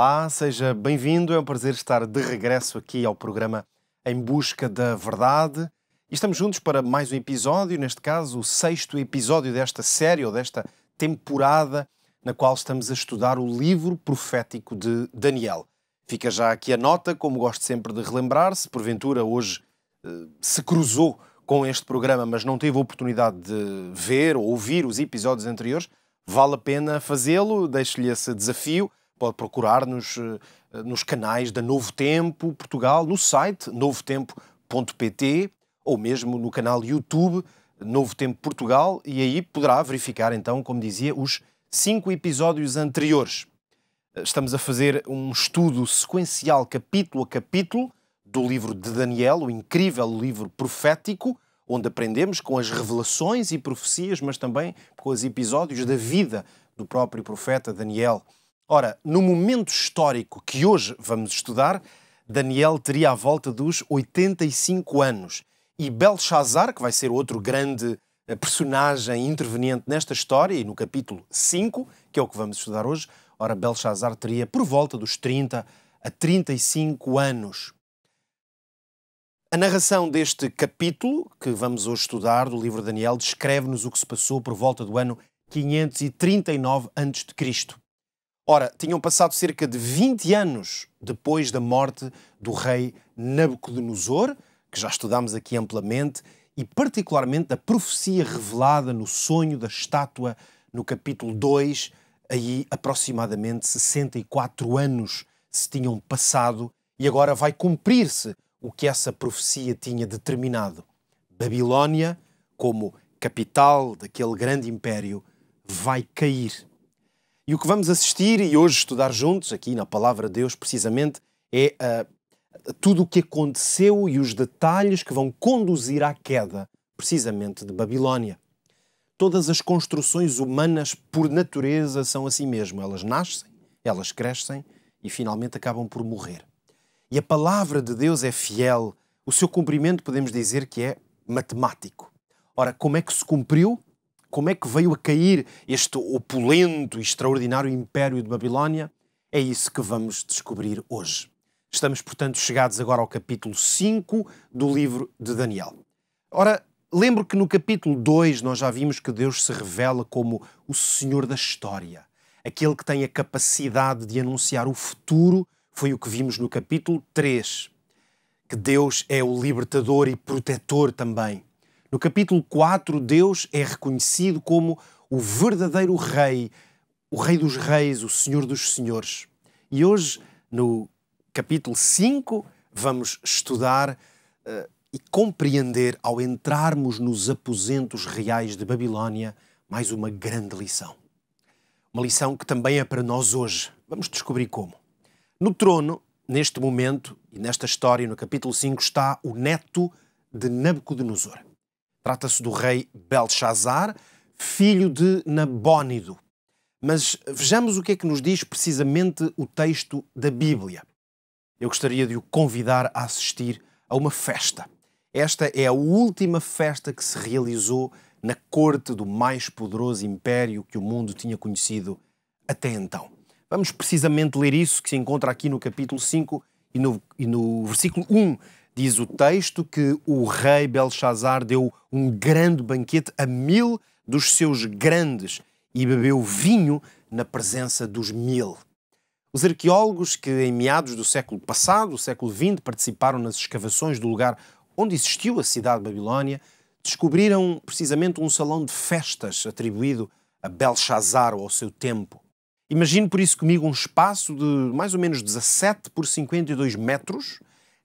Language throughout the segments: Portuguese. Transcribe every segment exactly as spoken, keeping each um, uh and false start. Olá, seja bem-vindo. É um prazer estar de regresso aqui ao programa Em Busca da Verdade. E estamos juntos para mais um episódio, neste caso o sexto episódio desta série ou desta temporada na qual estamos a estudar o livro profético de Daniel. Fica já aqui a nota, como gosto sempre de relembrar, se porventura hoje se cruzou com este programa, mas não teve a oportunidade de ver ou ouvir os episódios anteriores, vale a pena fazê-lo, deixo-lhe esse desafio. Pode procurar-nos nos canais da Novo Tempo Portugal, no site novo tempo ponto pt ou mesmo no canal YouTube Novo Tempo Portugal, e aí poderá verificar então, como dizia, os cinco episódios anteriores. Estamos a fazer um estudo sequencial, capítulo a capítulo, do livro de Daniel, o incrível livro profético, onde aprendemos com as revelações e profecias, mas também com os episódios da vida do próprio profeta Daniel. Ora, no momento histórico que hoje vamos estudar, Daniel teria à volta dos oitenta e cinco anos. E Belshazar, que vai ser outro grande personagem interveniente nesta história, e no capítulo cinco, que é o que vamos estudar hoje, ora, Belshazar teria por volta dos trinta a trinta e cinco anos. A narração deste capítulo, que vamos hoje estudar, do livro de Daniel, descreve-nos o que se passou por volta do ano quinhentos e trinta e nove antes de Cristo Ora, tinham passado cerca de vinte anos depois da morte do rei Nabucodonosor, que já estudámos aqui amplamente, e particularmente da profecia revelada no sonho da estátua no capítulo dois, aí aproximadamente sessenta e quatro anos se tinham passado, e agora vai cumprir-se o que essa profecia tinha determinado. Babilónia, como capital daquele grande império, vai cair. E o que vamos assistir e hoje estudar juntos, aqui na Palavra de Deus, precisamente, é uh, tudo o que aconteceu e os detalhes que vão conduzir à queda, precisamente, de Babilónia. Todas as construções humanas, por natureza, são assim mesmo. Elas nascem, elas crescem e, finalmente, acabam por morrer. E a Palavra de Deus é fiel. O seu cumprimento, podemos dizer, que é matemático. Ora, como é que se cumpriu? Como é que veio a cair este opulento e extraordinário Império de Babilónia? É isso que vamos descobrir hoje. Estamos, portanto, chegados agora ao capítulo cinco do livro de Daniel. Ora, lembro que no capítulo dois nós já vimos que Deus se revela como o Senhor da História, aquele que tem a capacidade de anunciar o futuro, foi o que vimos no capítulo três, que Deus é o libertador e protetor também. No capítulo quatro, Deus é reconhecido como o verdadeiro Rei, o Rei dos Reis, o Senhor dos Senhores. E hoje, no capítulo cinco, vamos estudar uh, e compreender, ao entrarmos nos aposentos reais de Babilónia, mais uma grande lição. Uma lição que também é para nós hoje. Vamos descobrir como. No trono, neste momento, e nesta história, no capítulo cinco, está o neto de Nabucodonosor. Trata-se do rei Belshazar, filho de Nabónido. Mas vejamos o que é que nos diz precisamente o texto da Bíblia. Eu gostaria de o convidar a assistir a uma festa. Esta é a última festa que se realizou na corte do mais poderoso império que o mundo tinha conhecido até então. Vamos precisamente ler isso que se encontra aqui no capítulo cinco e no, e no versículo um. Diz o texto que o rei Belshazar deu um grande banquete a mil dos seus grandes e bebeu vinho na presença dos mil. Os arqueólogos que em meados do século passado, do século vinte, participaram nas escavações do lugar onde existiu a cidade de Babilónia, descobriram precisamente um salão de festas atribuído a Belshazar ou ao seu tempo. Imagine por isso comigo um espaço de mais ou menos dezassete por cinquenta e dois metros,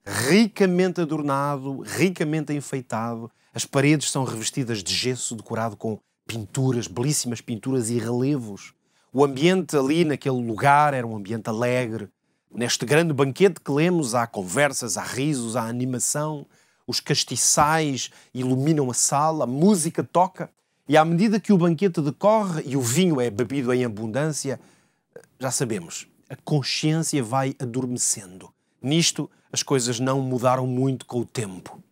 ricamente adornado, ricamente enfeitado. As paredes são revestidas de gesso decorado com pinturas, belíssimas pinturas e relevos. O ambiente ali naquele lugar era um ambiente alegre. Neste grande banquete que lemos há conversas, há risos, há animação. Os castiçais iluminam a sala, a música toca. E à medida que o banquete decorre e o vinho é bebido em abundância, já sabemos, a consciência vai adormecendo. Nisto, as coisas não mudaram muito com o tempo.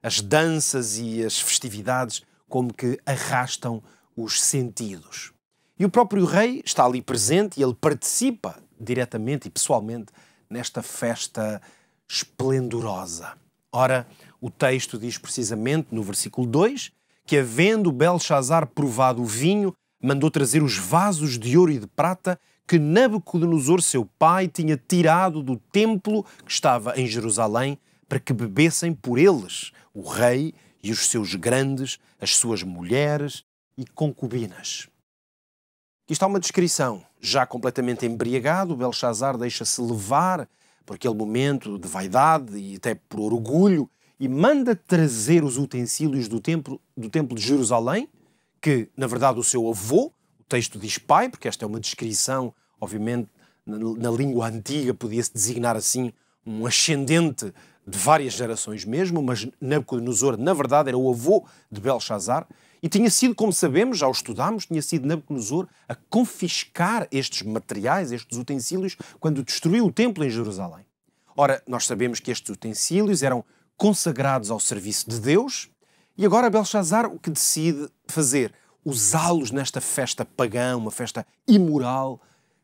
As danças e as festividades como que arrastam os sentidos. E o próprio rei está ali presente e ele participa diretamente e pessoalmente nesta festa esplendorosa. Ora, o texto diz precisamente, no versículo dois, que havendo Belchazar provado o vinho, mandou trazer os vasos de ouro e de prata que Nabucodonosor, seu pai, tinha tirado do templo que estava em Jerusalém, para que bebessem por eles o rei e os seus grandes, as suas mulheres e concubinas. Aqui está uma descrição. Já completamente embriagado, Belchazar deixa-se levar por aquele momento de vaidade e até por orgulho e manda trazer os utensílios do templo, do templo de Jerusalém, que, na verdade, o seu avô, o texto diz pai, porque esta é uma descrição, obviamente, na, na língua antiga podia-se designar assim um ascendente de várias gerações mesmo, mas Nabucodonosor, na verdade, era o avô de Belchazar e tinha sido, como sabemos, já o estudámos, tinha sido Nabucodonosor a confiscar estes materiais, estes utensílios, quando destruiu o templo em Jerusalém. Ora, nós sabemos que estes utensílios eram consagrados ao serviço de Deus. E agora Belchazar o que decide fazer? Usá-los nesta festa pagã, uma festa imoral.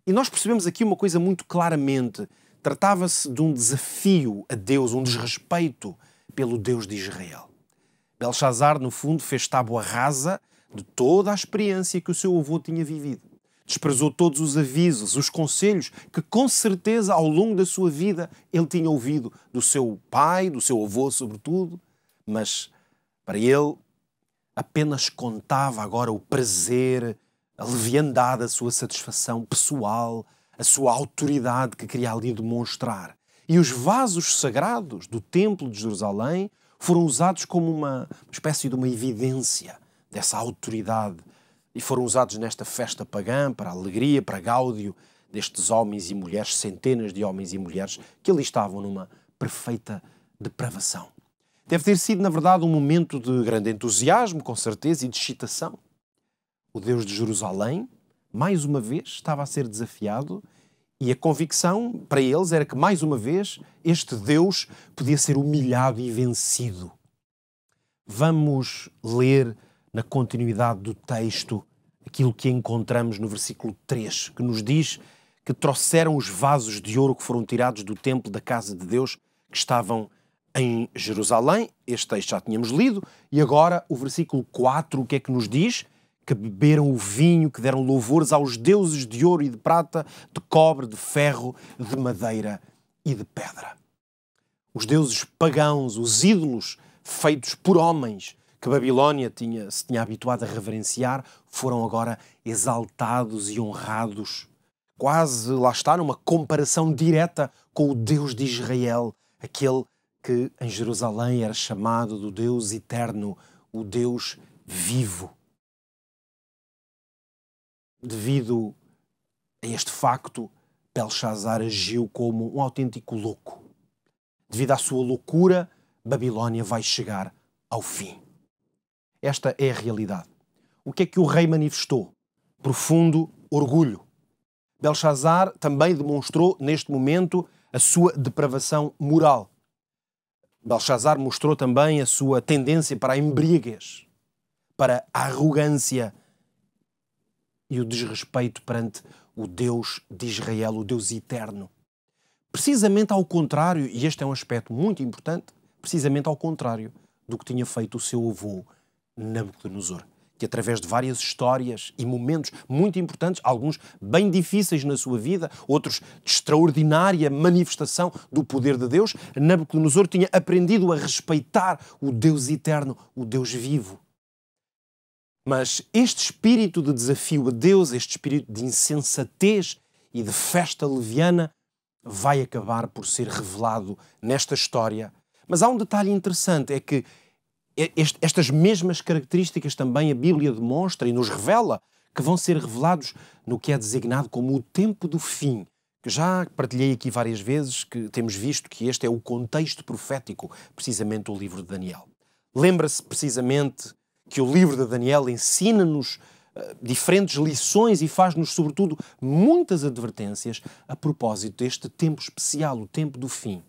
E nós percebemos aqui uma coisa muito claramente. Tratava-se de um desafio a Deus, um desrespeito pelo Deus de Israel. Belchazar, no fundo, fez tábua rasa de toda a experiência que o seu avô tinha vivido. Desprezou todos os avisos, os conselhos que, com certeza, ao longo da sua vida, ele tinha ouvido do seu pai, do seu avô, sobretudo, mas... para ele, apenas contava agora o prazer, a leviandade, a sua satisfação pessoal, a sua autoridade que queria ali demonstrar. E os vasos sagrados do Templo de Jerusalém foram usados como uma espécie de uma evidência dessa autoridade e foram usados nesta festa pagã para a alegria, para a gáudio destes homens e mulheres, centenas de homens e mulheres que ali estavam numa perfeita depravação. Deve ter sido, na verdade, um momento de grande entusiasmo, com certeza, e de excitação. O Deus de Jerusalém, mais uma vez, estava a ser desafiado e a convicção para eles era que, mais uma vez, este Deus podia ser humilhado e vencido. Vamos ler, na continuidade do texto, aquilo que encontramos no versículo três, que nos diz que trouxeram os vasos de ouro que foram tirados do templo da casa de Deus, que estavam em Jerusalém. Este texto já tínhamos lido, e agora o versículo quatro, o que é que nos diz? Que beberam o vinho, que deram louvores aos deuses de ouro e de prata, de cobre, de ferro, de madeira e de pedra. Os deuses pagãos, os ídolos feitos por homens, que Babilónia tinha, se tinha habituado a reverenciar, foram agora exaltados e honrados. Quase, lá está, numa comparação direta com o Deus de Israel, aquele que em Jerusalém era chamado do Deus eterno, o Deus vivo. Devido a este facto, Belchazar agiu como um autêntico louco. Devido à sua loucura, Babilónia vai chegar ao fim. Esta é a realidade. O que é que o rei manifestou? Profundo orgulho. Belchazar também demonstrou, neste momento, a sua depravação moral. Belchazar mostrou também a sua tendência para a embriaguez, para a arrogância e o desrespeito perante o Deus de Israel, o Deus eterno. Precisamente ao contrário, e este é um aspecto muito importante, precisamente ao contrário do que tinha feito o seu avô Nabucodonosor, que através de várias histórias e momentos muito importantes, alguns bem difíceis na sua vida, outros de extraordinária manifestação do poder de Deus, Nabucodonosor tinha aprendido a respeitar o Deus eterno, o Deus vivo. Mas este espírito de desafio a Deus, este espírito de insensatez e de festa leviana, vai acabar por ser revelado nesta história. Mas há um detalhe interessante, é que estas mesmas características também a Bíblia demonstra e nos revela que vão ser revelados no que é designado como o tempo do fim, que já partilhei aqui várias vezes, que temos visto que este é o contexto profético, precisamente o livro de Daniel. Lembra-se precisamente que o livro de Daniel ensina-nos uh, diferentes lições e faz-nos, sobretudo, muitas advertências a propósito deste tempo especial, o tempo do fim.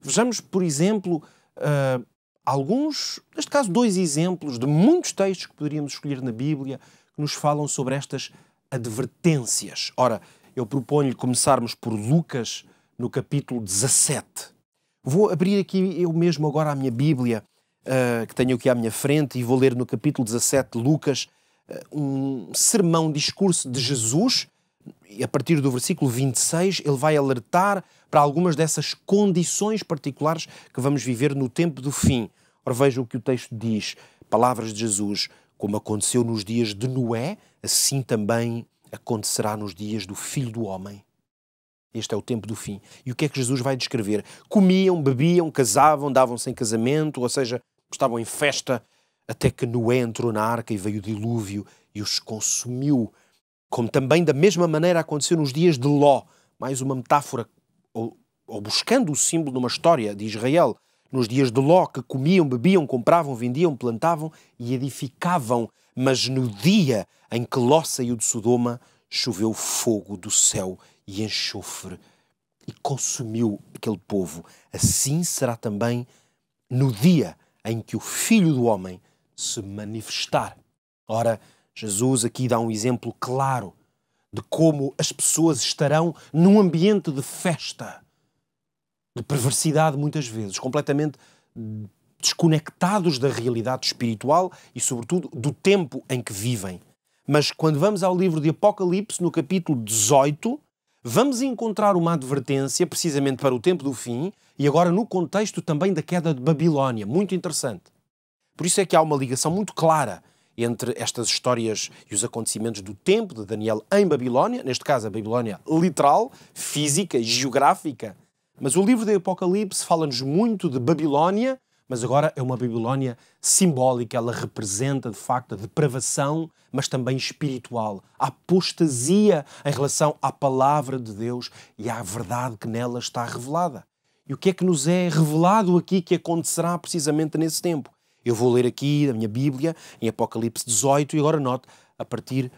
Vejamos, por exemplo, uh, alguns, neste caso, dois exemplos de muitos textos que poderíamos escolher na Bíblia que nos falam sobre estas advertências. Ora, eu proponho-lhe começarmos por Lucas, no capítulo dezassete. Vou abrir aqui eu mesmo agora a minha Bíblia, uh, que tenho aqui à minha frente, e vou ler no capítulo dezassete de Lucas uh, um sermão, um discurso de Jesus, e a partir do versículo vinte e seis ele vai alertar para algumas dessas condições particulares que vamos viver no tempo do fim. Ora, vejam o que o texto diz, palavras de Jesus: como aconteceu nos dias de Noé, assim também acontecerá nos dias do Filho do Homem. Este é o tempo do fim. E o que é que Jesus vai descrever? Comiam, bebiam, casavam, davam-se em casamento, ou seja, estavam em festa, até que Noé entrou na arca e veio o dilúvio e os consumiu. Como também da mesma maneira aconteceu nos dias de Ló, mais uma metáfora, ou, ou buscando o símbolo numa história de Israel, nos dias de Ló, que comiam, bebiam, compravam, vendiam, plantavam e edificavam, mas no dia em que Ló saiu de Sodoma, choveu fogo do céu e enxofre e consumiu aquele povo. Assim será também no dia em que o Filho do Homem se manifestar. Ora, Jesus aqui dá um exemplo claro de como as pessoas estarão num ambiente de festa, de perversidade muitas vezes, completamente desconectados da realidade espiritual e, sobretudo, do tempo em que vivem. Mas quando vamos ao livro de Apocalipse, no capítulo dezoito, vamos encontrar uma advertência precisamente para o tempo do fim e agora no contexto também da queda de Babilónia. Muito interessante. Por isso é que há uma ligação muito clara entre estas histórias e os acontecimentos do tempo de Daniel em Babilónia, neste caso a Babilónia literal, física e geográfica. Mas o livro de Apocalipse fala-nos muito de Babilónia, mas agora é uma Babilónia simbólica. Ela representa, de facto, a depravação, mas também espiritual, a apostasia em relação à palavra de Deus e à verdade que nela está revelada. E o que é que nos é revelado aqui que acontecerá precisamente nesse tempo? Eu vou ler aqui na minha Bíblia, em Apocalipse dezoito, e agora note, a partir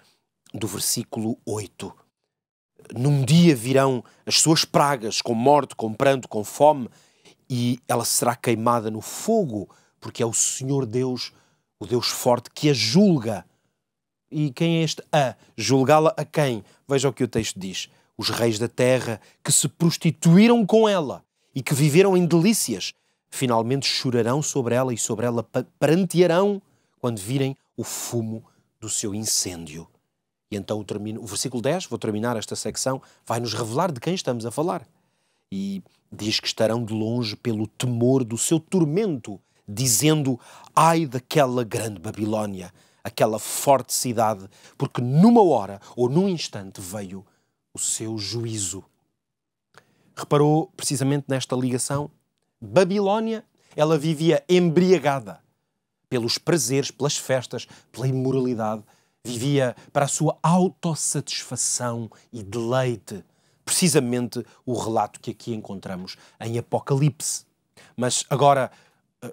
do versículo oito. Num dia virão as suas pragas, com morte, com pranto, com fome, e ela será queimada no fogo, porque é o Senhor Deus, o Deus forte, que a julga. E quem é este a? Julgá-la a quem? Veja o que o texto diz. Os reis da terra que se prostituíram com ela e que viveram em delícias, finalmente chorarão sobre ela e sobre ela prantearão quando virem o fumo do seu incêndio. E então termino, o versículo dez, vou terminar esta secção, vai nos revelar de quem estamos a falar. E diz que estarão de longe pelo temor do seu tormento, dizendo: ai daquela grande Babilónia, aquela forte cidade, porque numa hora ou num instante veio o seu juízo. Reparou precisamente nesta ligação? Babilónia, ela vivia embriagada pelos prazeres, pelas festas, pela imoralidade. Vivia para a sua autossatisfação e deleite. Precisamente o relato que aqui encontramos em Apocalipse. Mas agora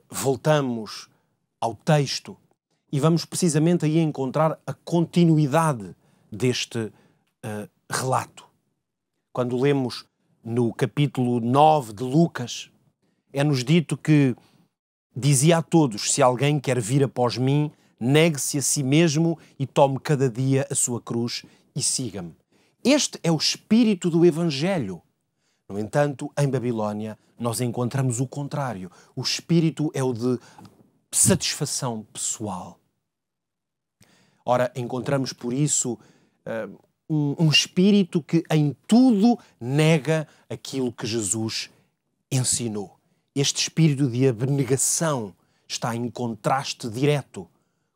voltamos ao texto e vamos precisamente aí encontrar a continuidade deste uh, relato. Quando lemos no capítulo nove de Lucas, é-nos dito que dizia a todos: se alguém quer vir após mim, negue-se a si mesmo e tome cada dia a sua cruz e siga-me. Este é o espírito do Evangelho. No entanto, em Babilónia, nós encontramos o contrário. O espírito é o de satisfação pessoal. Ora, encontramos por isso uh, um, um espírito que em tudo nega aquilo que Jesus ensinou. Este espírito de abnegação está em contraste direto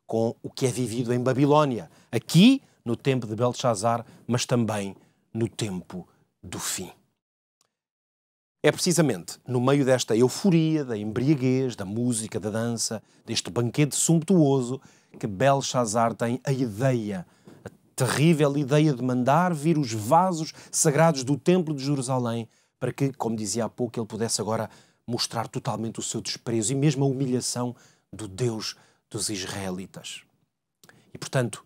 com o que é vivido em Babilónia, aqui no tempo de Belteshazzar, mas também no tempo do fim. É precisamente no meio desta euforia, da embriaguez, da música, da dança, deste banquete sumptuoso, que Belteshazzar tem a ideia, a terrível ideia de mandar vir os vasos sagrados do Templo de Jerusalém, para que, como dizia há pouco, ele pudesse agora mostrar totalmente o seu desprezo e mesmo a humilhação do Deus dos israelitas. E, portanto,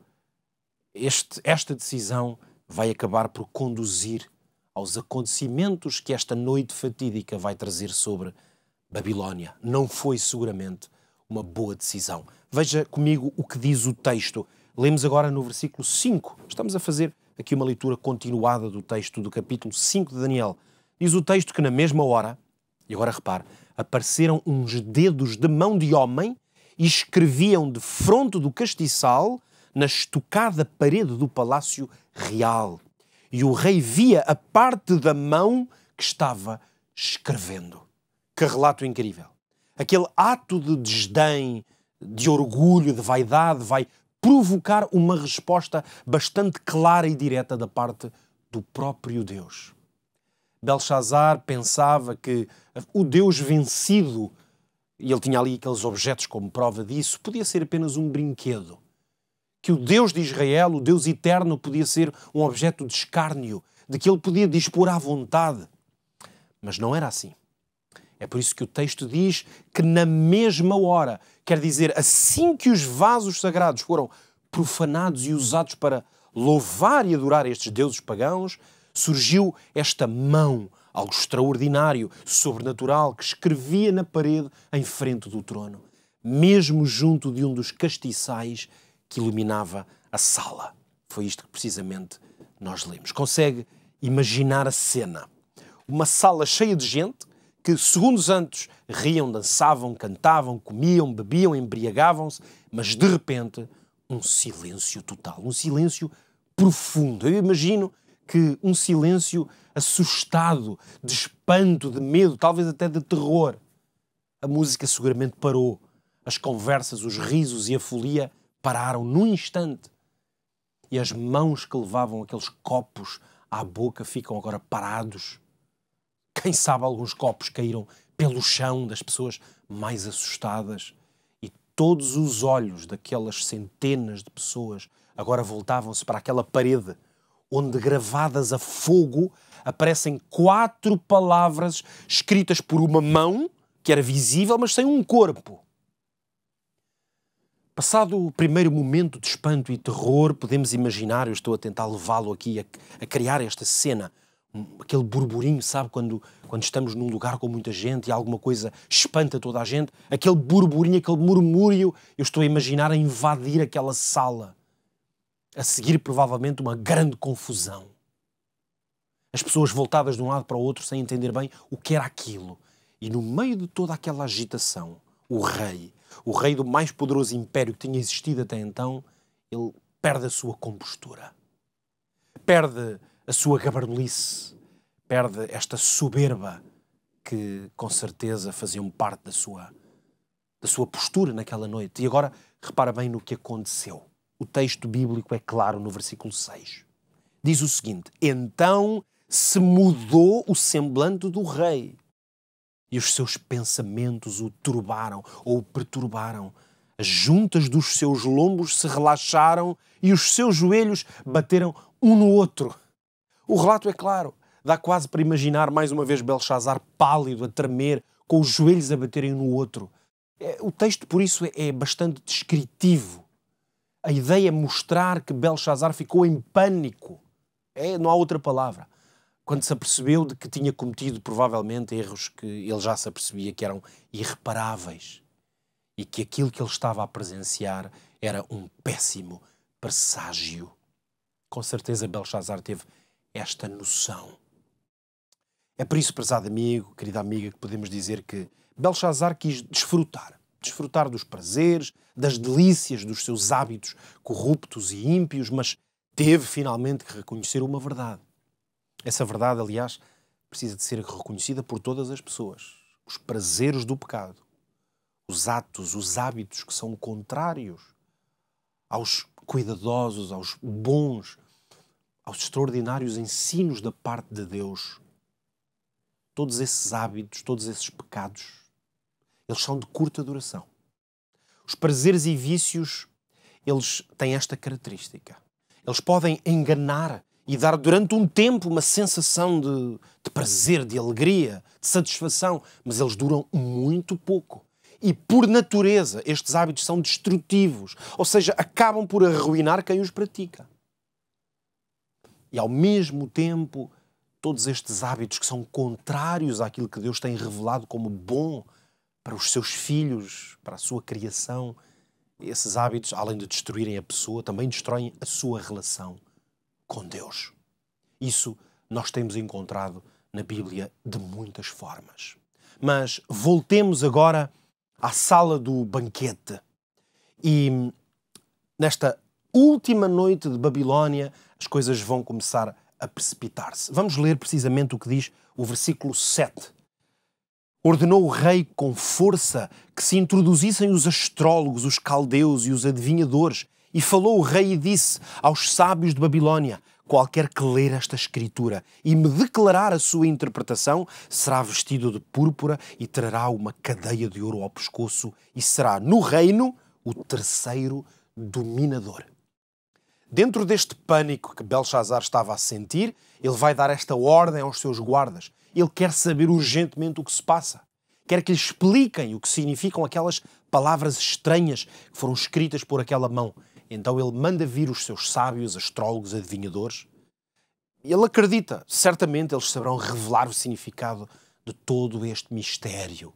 este, esta decisão vai acabar por conduzir aos acontecimentos que esta noite fatídica vai trazer sobre Babilónia. Não foi, seguramente, uma boa decisão. Veja comigo o que diz o texto. Lemos agora no versículo cinco. Estamos a fazer aqui uma leitura continuada do texto do capítulo cinco de Daniel. Diz o texto que na mesma hora, e agora repare, apareceram uns dedos de mão de homem e escreviam de fronte do castiçal na estucada parede do palácio real. E o rei via a parte da mão que estava escrevendo. Que relato incrível! Aquele ato de desdém, de orgulho, de vaidade, vai provocar uma resposta bastante clara e direta da parte do próprio Deus. Belshazzar pensava que o Deus vencido, e ele tinha ali aqueles objetos como prova disso, podia ser apenas um brinquedo. Que o Deus de Israel, o Deus eterno, podia ser um objeto de escárnio, de que ele podia dispor à vontade. Mas não era assim. É por isso que o texto diz que na mesma hora, quer dizer, assim que os vasos sagrados foram profanados e usados para louvar e adorar estes deuses pagãos, surgiu esta mão, algo extraordinário, sobrenatural, que escrevia na parede em frente do trono, mesmo junto de um dos castiçais que iluminava a sala. Foi isto que precisamente nós lemos. Consegue imaginar a cena? Uma sala cheia de gente que segundos antes riam, dançavam, cantavam, comiam, bebiam, embriagavam-se, mas de repente um silêncio total, um silêncio profundo. Eu imagino que um silêncio assustado, de espanto, de medo, talvez até de terror. A música seguramente parou. As conversas, os risos e a folia pararam num instante. E as mãos que levavam aqueles copos à boca ficam agora parados. Quem sabe alguns copos caíram pelo chão das pessoas mais assustadas e todos os olhos daquelas centenas de pessoas agora voltavam-se para aquela parede onde, gravadas a fogo, aparecem quatro palavras escritas por uma mão que era visível, mas sem um corpo. Passado o primeiro momento de espanto e terror, podemos imaginar, eu estou a tentar levá-lo aqui a, a criar esta cena, aquele burburinho, sabe, quando, quando estamos num lugar com muita gente e alguma coisa espanta toda a gente, aquele burburinho, aquele murmúrio, eu estou a imaginar a invadir aquela sala. A seguir, provavelmente, uma grande confusão. As pessoas voltadas de um lado para o outro sem entender bem o que era aquilo. E no meio de toda aquela agitação, o rei, o rei do mais poderoso império que tinha existido até então, ele perde a sua compostura. Perde a sua gabarulice. Perde esta soberba que, com certeza, faziam parte da sua, da sua postura naquela noite. E agora, repara bem no que aconteceu. O texto bíblico é claro no versículo seis. Diz o seguinte: então se mudou o semblante do rei e os seus pensamentos o turbaram ou o perturbaram. As juntas dos seus lombos se relaxaram e os seus joelhos bateram um no outro. O relato é claro. Dá quase para imaginar mais uma vez Belshazzar pálido, a tremer, com os joelhos a baterem um no outro. O texto, por isso, é bastante descritivo. A ideia é mostrar que Belshazzar ficou em pânico. É, não há outra palavra. Quando se apercebeu de que tinha cometido, provavelmente, erros que ele já se apercebia que eram irreparáveis. E que aquilo que ele estava a presenciar era um péssimo presságio. Com certeza Belshazzar teve esta noção. É por isso, prezado amigo, querida amiga, que podemos dizer que Belshazzar quis desfrutar. desfrutar dos prazeres, das delícias dos seus hábitos corruptos e ímpios, mas teve finalmente que reconhecer uma verdade. Essa verdade, aliás, precisa de ser reconhecida por todas as pessoas. Os prazeres do pecado, os atos, os hábitos que são contrários aos cuidadosos, aos bons, aos extraordinários ensinos da parte de Deus. Todos esses hábitos, todos esses pecados, eles são de curta duração. Os prazeres e vícios, eles têm esta característica. Eles podem enganar e dar durante um tempo uma sensação de, de prazer, de alegria, de satisfação, mas eles duram muito pouco. E por natureza, estes hábitos são destrutivos, ou seja, acabam por arruinar quem os pratica. E ao mesmo tempo, todos estes hábitos que são contrários àquilo que Deus tem revelado como bom, para os seus filhos, para a sua criação, esses hábitos, além de destruírem a pessoa, também destroem a sua relação com Deus. Isso nós temos encontrado na Bíblia de muitas formas. Mas voltemos agora à sala do banquete. E nesta última noite de Babilónia, as coisas vão começar a precipitar-se. Vamos ler precisamente o que diz o versículo sete. Ordenou o rei com força que se introduzissem os astrólogos, os caldeus e os adivinhadores. E falou o rei e disse aos sábios de Babilónia: qualquer que ler esta escritura e me declarar a sua interpretação, será vestido de púrpura e trará uma cadeia de ouro ao pescoço e será no reino o terceiro dominador. Dentro deste pânico que Belshazzar estava a sentir, ele vai dar esta ordem aos seus guardas. Ele quer saber urgentemente o que se passa. Quer que lhe expliquem o que significam aquelas palavras estranhas que foram escritas por aquela mão. Então ele manda vir os seus sábios, astrólogos, adivinhadores. Ele acredita, certamente eles saberão revelar o significado de todo este mistério.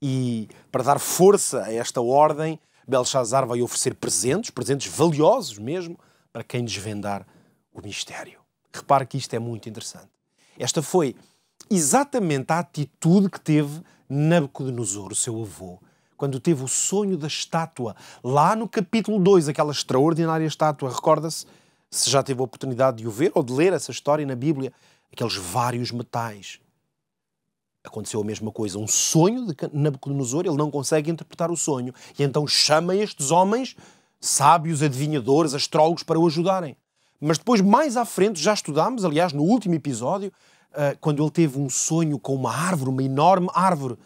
E para dar força a esta ordem, Belshazzar vai oferecer presentes, presentes valiosos mesmo, para quem desvendar o mistério. Repare que isto é muito interessante. Esta foi exatamente a atitude que teve Nabucodonosor, o seu avô, quando teve o sonho da estátua, lá no capítulo dois, aquela extraordinária estátua. Recorda-se, se já teve a oportunidade de o ver ou de ler essa história na Bíblia, aqueles vários metais. Aconteceu a mesma coisa, um sonho de Nabucodonosor, ele não consegue interpretar o sonho, e então chama estes homens, sábios, adivinhadores, astrólogos, para o ajudarem. Mas depois, mais à frente, já estudámos, aliás, no último episódio, quando ele teve um sonho com uma árvore, uma enorme árvore,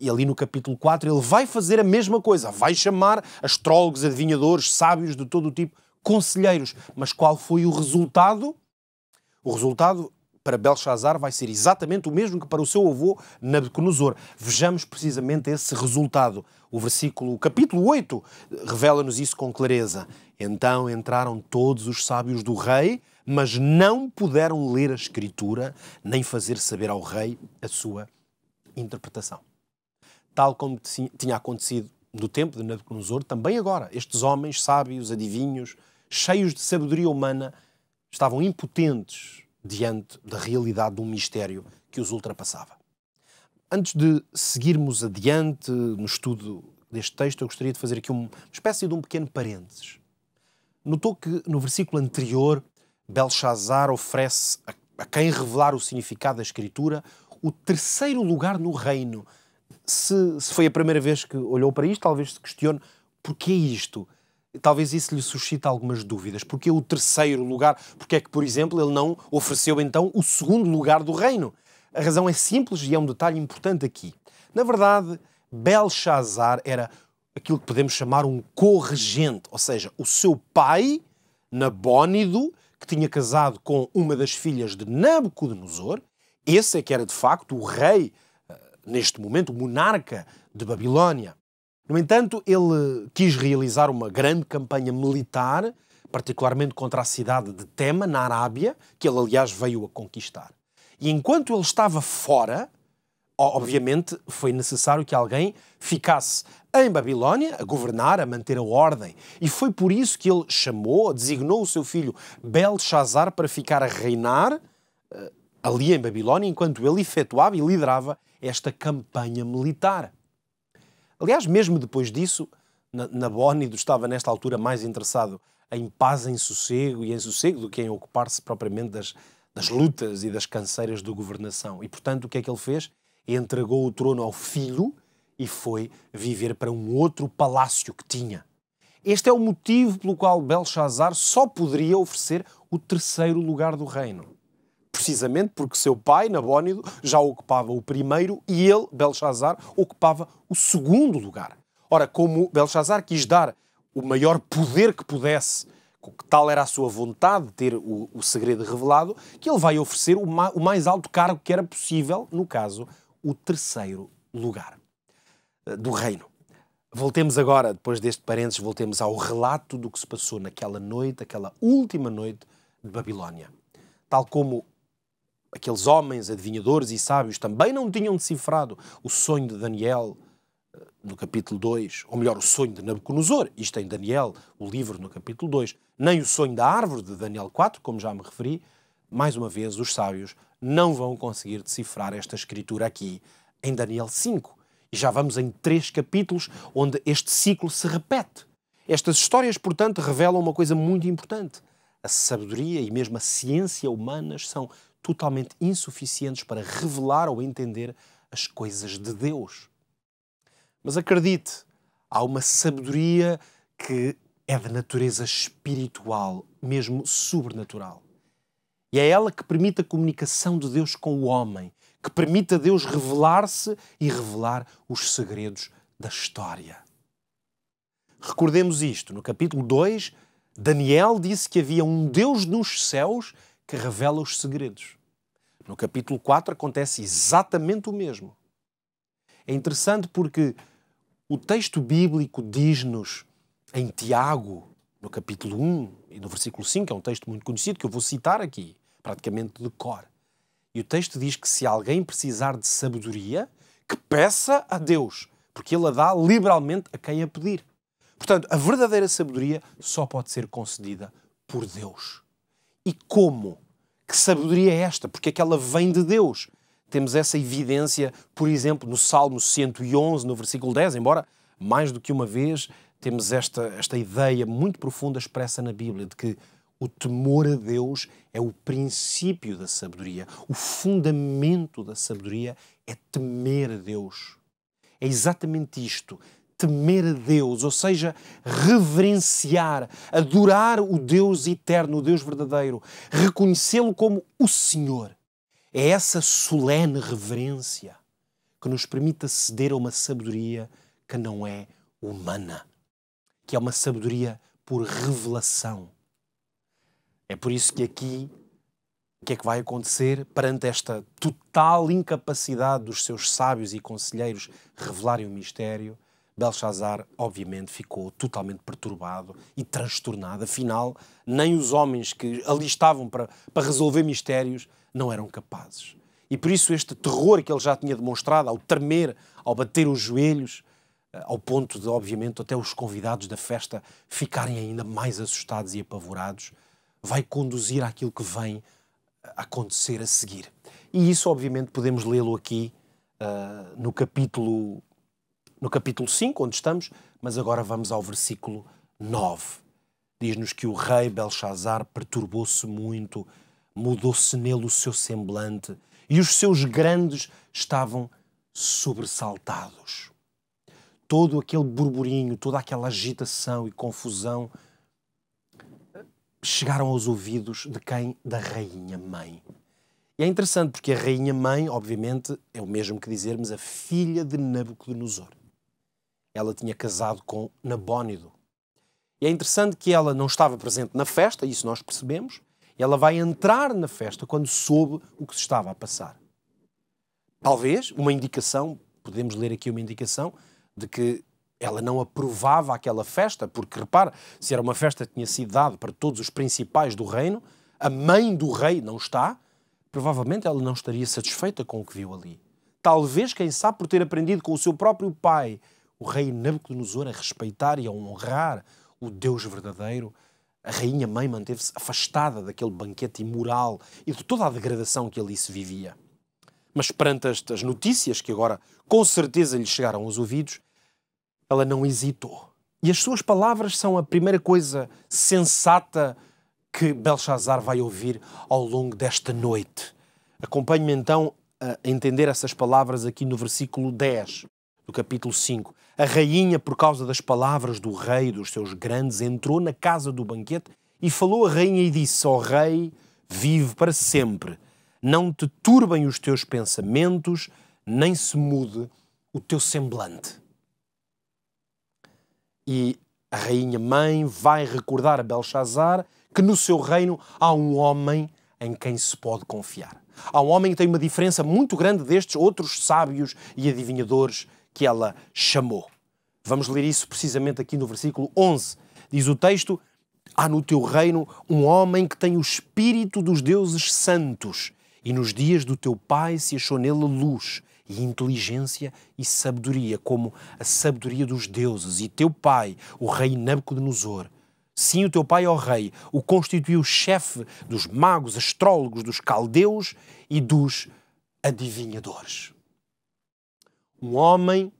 e ali no capítulo quatro ele vai fazer a mesma coisa, vai chamar astrólogos, adivinhadores, sábios de todo o tipo, conselheiros. Mas qual foi o resultado? O resultado para Belshazzar vai ser exatamente o mesmo que para o seu avô Nabucodonosor. Vejamos precisamente esse resultado. O versículo, o capítulo oito revela-nos isso com clareza. Então entraram todos os sábios do rei, mas não puderam ler a escritura, nem fazer saber ao rei a sua interpretação. Tal como tinha acontecido no tempo de Nabucodonosor, também agora estes homens sábios, adivinhos, cheios de sabedoria humana, estavam impotentes diante da realidade de um mistério que os ultrapassava. Antes de seguirmos adiante no estudo deste texto, eu gostaria de fazer aqui uma espécie de um pequeno parênteses. Notou que no versículo anterior, Belshazzar oferece a quem revelar o significado da escritura o terceiro lugar no reino. Se, se foi a primeira vez que olhou para isto, talvez se questione porquê isto. Talvez isso lhe suscite algumas dúvidas. Porquê o terceiro lugar? Porquê é que, por exemplo, ele não ofereceu então o segundo lugar do reino? A razão é simples e é um detalhe importante aqui. Na verdade, Belshazzar era aquilo que podemos chamar um corregente, ou seja, o seu pai, Nabónido, que tinha casado com uma das filhas de Nabucodonosor, esse é que era de facto o rei, neste momento, o monarca de Babilónia. No entanto, ele quis realizar uma grande campanha militar, particularmente contra a cidade de Tema, na Arábia, que ele, aliás, veio a conquistar. E enquanto ele estava fora, obviamente, foi necessário que alguém ficasse em Babilónia, a governar, a manter a ordem. E foi por isso que ele chamou, designou o seu filho Belshazzar para ficar a reinar ali em Babilónia, enquanto ele efetuava e liderava esta campanha militar. Aliás, mesmo depois disso, Nabónido estava nesta altura mais interessado em paz, em sossego e em sossego do que em ocupar-se propriamente das, das lutas e das canseiras de governação. E, portanto, o que é que ele fez? Entregou o trono ao filho e foi viver para um outro palácio que tinha. Este é o motivo pelo qual Belshazzar só poderia oferecer o terceiro lugar do reino. Precisamente porque seu pai, Nabónido, já ocupava o primeiro e ele, Belshazzar, ocupava o segundo lugar. Ora, como Belshazzar quis dar o maior poder que pudesse, tal era a sua vontade de ter o, o segredo revelado, que ele vai oferecer o, ma, o mais alto cargo que era possível, no caso, o terceiro lugar do reino. Voltemos agora, depois deste parênteses, voltemos ao relato do que se passou naquela noite, aquela última noite de Babilónia. Tal como aqueles homens, adivinhadores e sábios também não tinham decifrado o sonho de Daniel, no capítulo dois, ou melhor, o sonho de Nabucodonosor, isto em Daniel, o livro no capítulo dois, nem o sonho da árvore de Daniel quatro, como já me referi, mais uma vez os sábios não vão conseguir decifrar esta escritura aqui em Daniel cinco. E já vamos em três capítulos onde este ciclo se repete. Estas histórias, portanto, revelam uma coisa muito importante. A sabedoria e mesmo a ciência humanas são totalmente insuficientes para revelar ou entender as coisas de Deus. Mas acredite, há uma sabedoria que é de natureza espiritual, mesmo sobrenatural. E é ela que permite a comunicação de Deus com o homem, que permite a Deus revelar-se e revelar os segredos da história. Recordemos isto, no capítulo dois, Daniel disse que havia um Deus nos céus que revela os segredos. No capítulo quatro acontece exatamente o mesmo. É interessante porque o texto bíblico diz-nos em Tiago, no capítulo um e no versículo cinco, é um texto muito conhecido que eu vou citar aqui, praticamente de cor. E o texto diz que se alguém precisar de sabedoria, que peça a Deus, porque Ele a dá liberalmente a quem a pedir. Portanto, a verdadeira sabedoria só pode ser concedida por Deus. E como? Que sabedoria é esta? Porque é que ela vem de Deus? Temos essa evidência, por exemplo, no Salmo cento e onze, no versículo dez, embora mais do que uma vez temos esta, esta ideia muito profunda expressa na Bíblia de que o temor a Deus é o princípio da sabedoria. O fundamento da sabedoria é temer a Deus. É exatamente isto. Temer a Deus, ou seja, reverenciar, adorar o Deus eterno, o Deus verdadeiro, reconhecê-lo como o Senhor. É essa solene reverência que nos permite aceder a uma sabedoria que não é humana, que é uma sabedoria por revelação. É por isso que aqui, o que é que vai acontecer perante esta total incapacidade dos seus sábios e conselheiros revelarem o mistério? Belshazzar, obviamente, ficou totalmente perturbado e transtornado. Afinal, nem os homens que ali estavam para, para resolver mistérios não eram capazes. E por isso este terror que ele já tinha demonstrado ao tremer, ao bater os joelhos, ao ponto de, obviamente, até os convidados da festa ficarem ainda mais assustados e apavorados, vai conduzir àquilo que vem a acontecer a seguir. E isso, obviamente, podemos lê-lo aqui uh, no capítulo... No capítulo cinco, onde estamos, mas agora vamos ao versículo nove. Diz-nos que o rei Belshazzar perturbou-se muito, mudou-se nele o seu semblante e os seus grandes estavam sobressaltados. Todo aquele burburinho, toda aquela agitação e confusão chegaram aos ouvidos de quem? Da rainha-mãe. E é interessante porque a rainha-mãe, obviamente, é o mesmo que dizermos a filha de Nabucodonosor. Ela tinha casado com Nabónido. E é interessante que ela não estava presente na festa, isso nós percebemos. Ela vai entrar na festa quando soube o que se estava a passar. Talvez uma indicação, podemos ler aqui uma indicação, de que ela não aprovava aquela festa, porque, repara, se era uma festa que tinha sido dada para todos os principais do reino, a mãe do rei não está, provavelmente ela não estaria satisfeita com o que viu ali. Talvez, quem sabe, por ter aprendido com o seu próprio pai, o rei Nabucodonosor, a respeitar e a honrar o Deus verdadeiro, a rainha-mãe manteve-se afastada daquele banquete imoral e de toda a degradação que ali se vivia. Mas perante estas notícias, que agora com certeza lhe chegaram aos ouvidos, ela não hesitou. E as suas palavras são a primeira coisa sensata que Belshazzar vai ouvir ao longo desta noite. Acompanhe-me então a entender essas palavras aqui no versículo dez do capítulo cinco. A rainha, por causa das palavras do rei e dos seus grandes, entrou na casa do banquete e falou à rainha e disse: ó rei, vive para sempre. Não te turbem os teus pensamentos, nem se mude o teu semblante. E a rainha-mãe vai recordar a Belshazzar que no seu reino há um homem em quem se pode confiar. Há um homem que tem uma diferença muito grande destes outros sábios e adivinhadores que ela chamou. Vamos ler isso precisamente aqui no versículo onze. Diz o texto: há no teu reino um homem que tem o espírito dos deuses santos, e nos dias do teu pai se achou nele luz, e inteligência e sabedoria, como a sabedoria dos deuses. E teu pai, o rei Nabucodonosor, sim, o teu pai, ó rei, o constituiu chefe dos magos, astrólogos, dos caldeus e dos adivinhadores. Um homem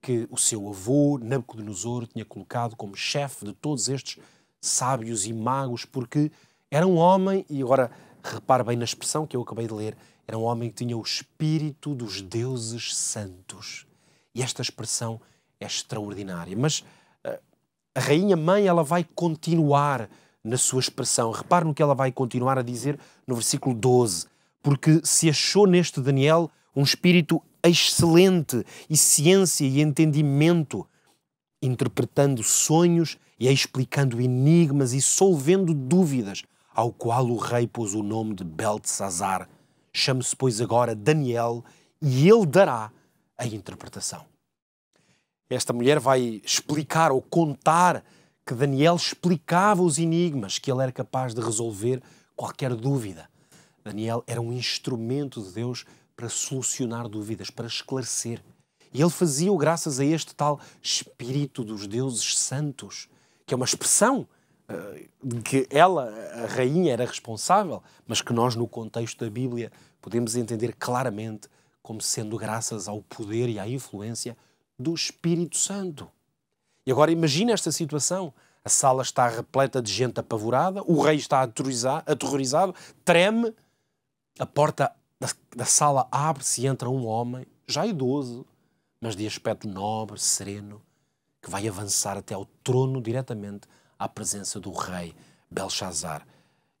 que o seu avô, Nabucodonosor, tinha colocado como chefe de todos estes sábios e magos, porque era um homem, e agora repare bem na expressão que eu acabei de ler, era um homem que tinha o espírito dos deuses santos. E esta expressão é extraordinária. Mas a rainha mãe, ela vai continuar na sua expressão. Repare no que ela vai continuar a dizer no versículo doze. Porque se achou neste Daniel um espírito excelente e ciência e entendimento, interpretando sonhos e explicando enigmas e solvendo dúvidas, ao qual o rei pôs o nome de Beltesazar. Chame-se, pois, agora Daniel, e ele dará a interpretação. Esta mulher vai explicar ou contar que Daniel explicava os enigmas, que ele era capaz de resolver qualquer dúvida. Daniel era um instrumento de Deus para solucionar dúvidas, para esclarecer. E ele fazia-o graças a este tal Espírito dos Deuses Santos, que é uma expressão uh, que ela, a rainha, era responsável, mas que nós, no contexto da Bíblia, podemos entender claramente como sendo graças ao poder e à influência do Espírito Santo. E agora imagina esta situação. A sala está repleta de gente apavorada, o rei está aterrorizado, treme, a porta da, da sala abre-se e entra um homem, já idoso, mas de aspecto nobre, sereno, que vai avançar até ao trono diretamente à presença do rei Beltesazar.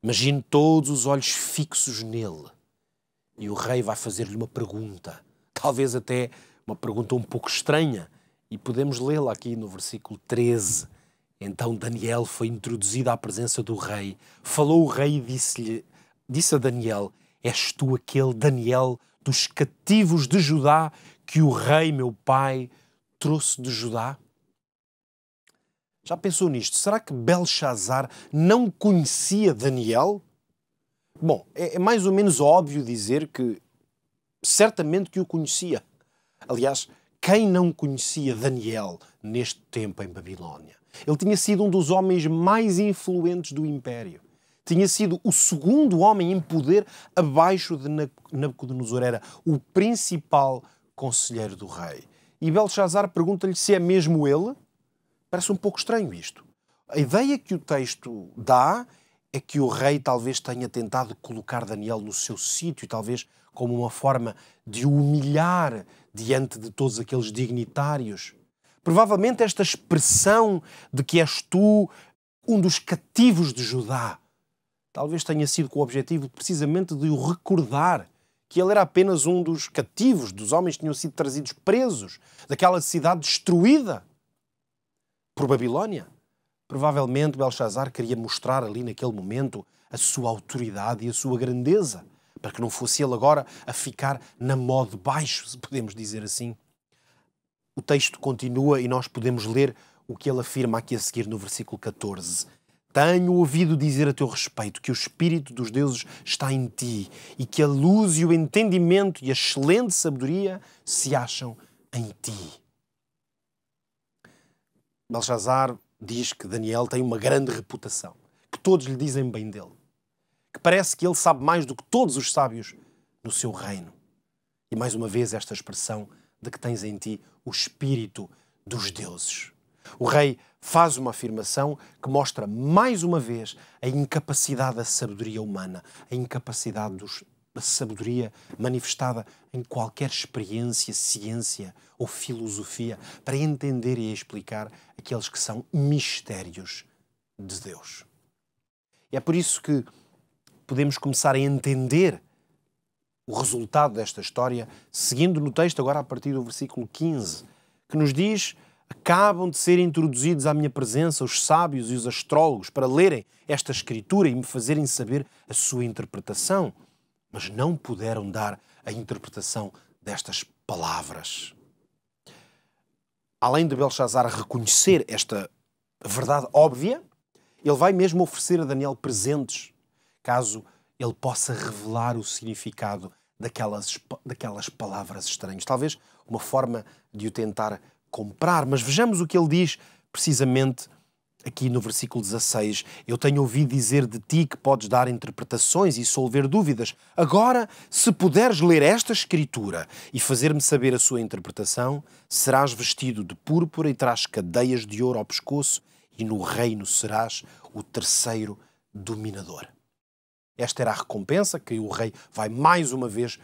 Imagine todos os olhos fixos nele. E o rei vai fazer-lhe uma pergunta, talvez até uma pergunta um pouco estranha, e podemos lê-la aqui no versículo treze. Então Daniel foi introduzido à presença do rei. Falou o rei e disse-lhe, disse a Daniel: és tu aquele Daniel dos cativos de Judá que o rei, meu pai, trouxe de Judá? Já pensou nisto? Será que Beltesazar não conhecia Daniel? Bom, é, é mais ou menos óbvio dizer que certamente que o conhecia. Aliás, quem não conhecia Daniel neste tempo em Babilónia? Ele tinha sido um dos homens mais influentes do Império. Tinha sido o segundo homem em poder abaixo de Nabucodonosor. Era o principal conselheiro do rei. E Beltesazar pergunta-lhe se é mesmo ele. Parece um pouco estranho isto. A ideia que o texto dá é que o rei talvez tenha tentado colocar Daniel no seu sítio, talvez como uma forma de o humilhar diante de todos aqueles dignitários. Provavelmente esta expressão de que és tu um dos cativos de Judá talvez tenha sido com o objetivo precisamente de o recordar que ele era apenas um dos cativos, dos homens que tinham sido trazidos presos, daquela cidade destruída por Babilónia. Provavelmente Beltesazar queria mostrar ali naquele momento a sua autoridade e a sua grandeza, para que não fosse ele agora a ficar na mó de baixo, se podemos dizer assim. O texto continua e nós podemos ler o que ele afirma aqui a seguir no versículo catorze. Tenho ouvido dizer a teu respeito que o Espírito dos deuses está em ti e que a luz e o entendimento e a excelente sabedoria se acham em ti. Beltesazar diz que Daniel tem uma grande reputação, que todos lhe dizem bem dele, que parece que ele sabe mais do que todos os sábios no seu reino. E mais uma vez esta expressão de que tens em ti o Espírito dos deuses. O rei faz uma afirmação que mostra mais uma vez a incapacidade da sabedoria humana, a incapacidade dos, da sabedoria manifestada em qualquer experiência, ciência ou filosofia para entender e explicar aqueles que são mistérios de Deus. E é por isso que podemos começar a entender o resultado desta história seguindo no texto agora a partir do versículo quinze, que nos diz: acabam de ser introduzidos à minha presença os sábios e os astrólogos para lerem esta escritura e me fazerem saber a sua interpretação, mas não puderam dar a interpretação destas palavras. Além de Beltesazar reconhecer esta verdade óbvia, ele vai mesmo oferecer a Daniel presentes, caso ele possa revelar o significado daquelas, daquelas palavras estranhas. Talvez uma forma de o tentar comprar, mas vejamos o que ele diz precisamente aqui no versículo dezasseis. Eu tenho ouvido dizer de ti que podes dar interpretações e solver dúvidas. Agora, se puderes ler esta escritura e fazer-me saber a sua interpretação, serás vestido de púrpura e terás cadeias de ouro ao pescoço e no reino serás o terceiro dominador. Esta era a recompensa que o rei vai mais uma vez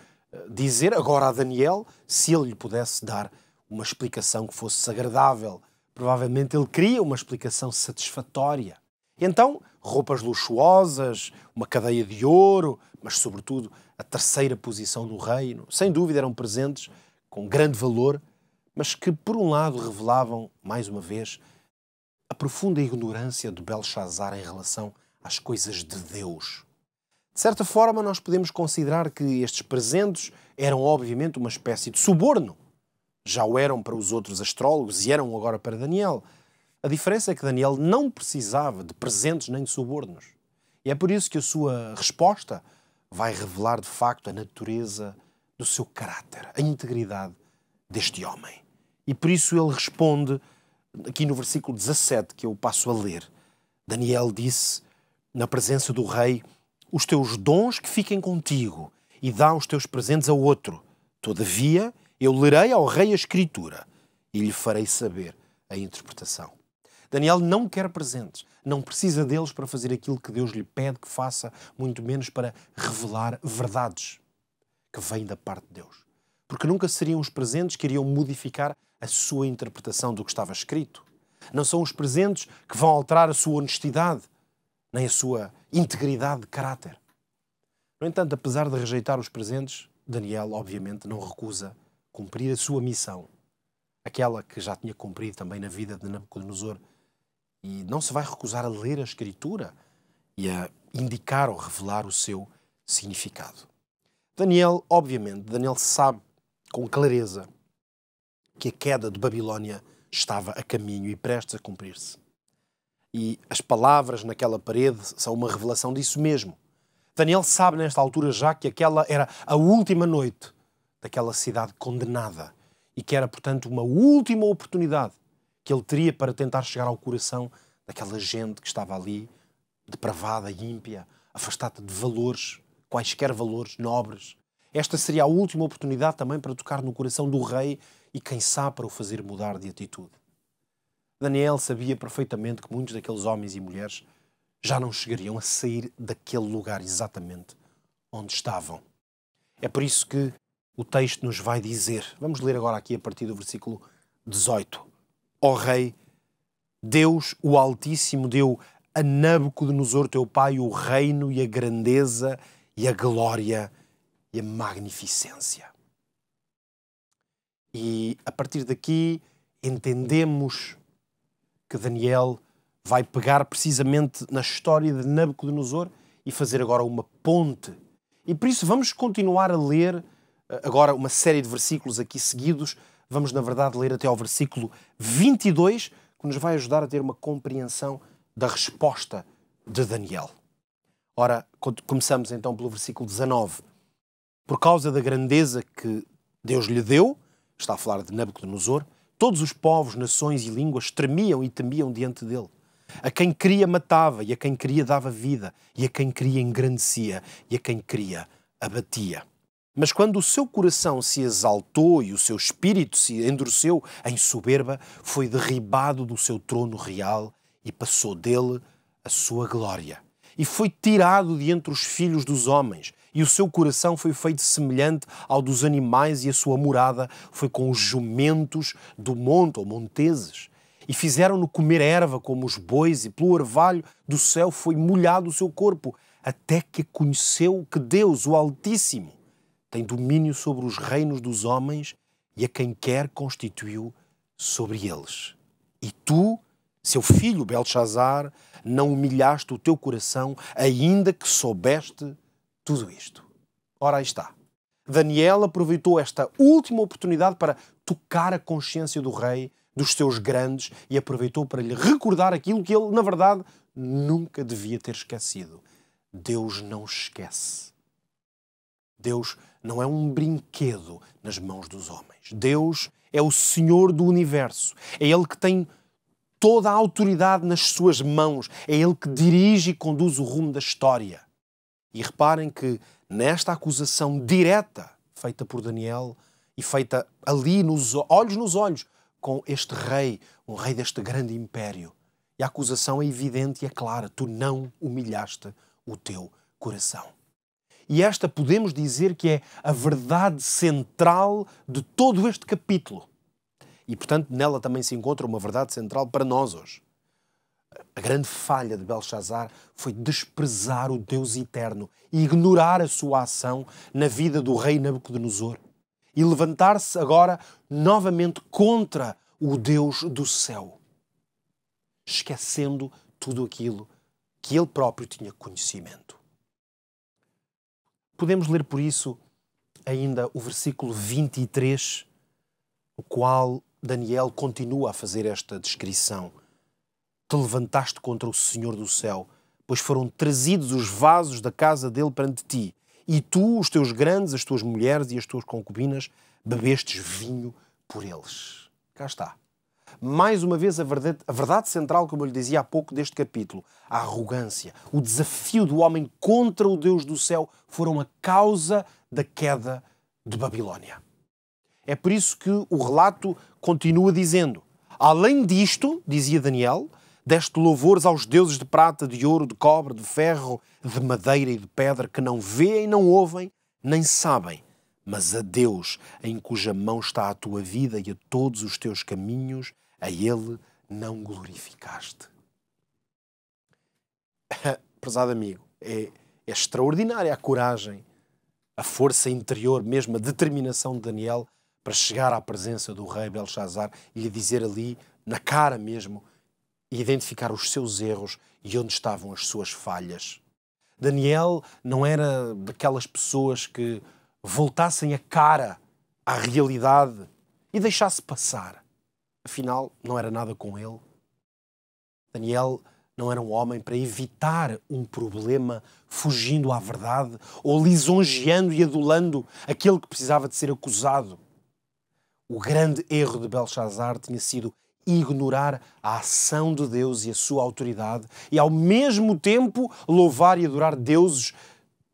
dizer agora a Daniel, se ele lhe pudesse dar uma explicação que fosse agradável. Provavelmente ele queria uma explicação satisfatória. Então, roupas luxuosas, uma cadeia de ouro, mas sobretudo a terceira posição do reino. Sem dúvida eram presentes com grande valor, mas que por um lado revelavam, mais uma vez, a profunda ignorância de Belshazar em relação às coisas de Deus. De certa forma, nós podemos considerar que estes presentes eram obviamente uma espécie de suborno. Já o eram para os outros astrólogos e eram agora para Daniel. A diferença é que Daniel não precisava de presentes nem de subornos. E é por isso que a sua resposta vai revelar, de facto, a natureza do seu caráter, a integridade deste homem. E por isso ele responde, aqui no versículo dezassete, que eu passo a ler. Daniel disse, na presença do rei, os teus dons que fiquem contigo e dá os teus presentes a outro. Todavia, eu lerei ao rei a escritura e lhe farei saber a interpretação. Daniel não quer presentes, não precisa deles para fazer aquilo que Deus lhe pede que faça, muito menos para revelar verdades que vêm da parte de Deus. Porque nunca seriam os presentes que iriam modificar a sua interpretação do que estava escrito. Não são os presentes que vão alterar a sua honestidade, nem a sua integridade de caráter. No entanto, apesar de rejeitar os presentes, Daniel, obviamente, não recusa cumprir a sua missão, aquela que já tinha cumprido também na vida de Nabucodonosor, e não se vai recusar a ler a Escritura e a indicar ou revelar o seu significado. Daniel, obviamente, Daniel sabe com clareza que a queda de Babilónia estava a caminho e prestes a cumprir-se. E as palavras naquela parede são uma revelação disso mesmo. Daniel sabe nesta altura já que aquela era a última noite daquela cidade condenada e que era, portanto, uma última oportunidade que ele teria para tentar chegar ao coração daquela gente que estava ali, depravada, ímpia, afastada de valores, quaisquer valores nobres. Esta seria a última oportunidade também para tocar no coração do rei e, quem sabe, para o fazer mudar de atitude. Daniel sabia perfeitamente que muitos daqueles homens e mulheres já não chegariam a sair daquele lugar exatamente onde estavam. É por isso que o texto nos vai dizer, vamos ler agora aqui a partir do versículo dezoito. Ó Rei, Deus, o Altíssimo, deu a Nabucodonosor, teu pai, o reino e a grandeza e a glória e a magnificência. E a partir daqui entendemos que Daniel vai pegar precisamente na história de Nabucodonosor e fazer agora uma ponte. E por isso vamos continuar a ler agora uma série de versículos aqui seguidos. Vamos, na verdade, ler até ao versículo vinte e dois, que nos vai ajudar a ter uma compreensão da resposta de Daniel. Ora, começamos então pelo versículo dezanove. Por causa da grandeza que Deus lhe deu, está a falar de Nabucodonosor, todos os povos, nações e línguas tremiam e temiam diante dele. A quem queria matava, e a quem queria dava vida, e a quem queria engrandecia, e a quem queria abatia. Mas quando o seu coração se exaltou e o seu espírito se endureceu em soberba, foi derribado do seu trono real e passou dele a sua glória. E foi tirado de entre os filhos dos homens, e o seu coração foi feito semelhante ao dos animais e a sua morada foi com os jumentos do monte, ou monteses. E fizeram-no comer erva como os bois, e pelo orvalho do céu foi molhado o seu corpo, até que conheceu que Deus, o Altíssimo, tem domínio sobre os reinos dos homens e a quem quer constituiu sobre eles. E tu, seu filho Belshazar, não humilhaste o teu coração, ainda que soubeste tudo isto. Ora, aí está. Daniel aproveitou esta última oportunidade para tocar a consciência do rei, dos seus grandes, e aproveitou para lhe recordar aquilo que ele, na verdade, nunca devia ter esquecido. Deus não esquece. Deus não é um brinquedo nas mãos dos homens. Deus é o Senhor do Universo. É Ele que tem toda a autoridade nas suas mãos. É Ele que dirige e conduz o rumo da história. E reparem que nesta acusação direta feita por Daniel e feita ali, nos olhos nos olhos, com este rei, um rei deste grande império, e a acusação é evidente e é clara. Tu não humilhaste o teu coração. E esta podemos dizer que é a verdade central de todo este capítulo. E, portanto, nela também se encontra uma verdade central para nós hoje. A grande falha de Belchazar foi desprezar o Deus eterno e ignorar a sua ação na vida do rei Nabucodonosor e levantar-se agora novamente contra o Deus do céu, esquecendo tudo aquilo que ele próprio tinha conhecimento. Podemos ler por isso ainda o versículo vinte e três, o qual Daniel continua a fazer esta descrição. Te levantaste contra o Senhor do céu, pois foram trazidos os vasos da casa dele perante ti, e tu, os teus grandes, as tuas mulheres e as tuas concubinas, bebestes vinho por eles. Cá está. Mais uma vez a verdade, a verdade central, como eu lhe dizia há pouco, deste capítulo, a arrogância, o desafio do homem contra o Deus do céu foram a causa da queda de Babilónia. É por isso que o relato continua dizendo, além disto, dizia Daniel, deste louvores aos deuses de prata, de ouro, de cobre, de ferro, de madeira e de pedra, que não veem, não ouvem, nem sabem, mas a Deus, em cuja mão está a tua vida e a todos os teus caminhos, a Ele não glorificaste. Prezado amigo, é, é extraordinária a coragem, a força interior, mesmo a determinação de Daniel para chegar à presença do rei Belchazar e lhe dizer ali, na cara mesmo, e identificar os seus erros e onde estavam as suas falhas. Daniel não era daquelas pessoas que voltassem a cara à realidade e deixasse passar. Afinal, não era nada com ele. Daniel não era um homem para evitar um problema fugindo à verdade ou lisonjeando e adulando aquele que precisava de ser acusado. O grande erro de Belchazar tinha sido ignorar a ação de Deus e a sua autoridade e, ao mesmo tempo, louvar e adorar deuses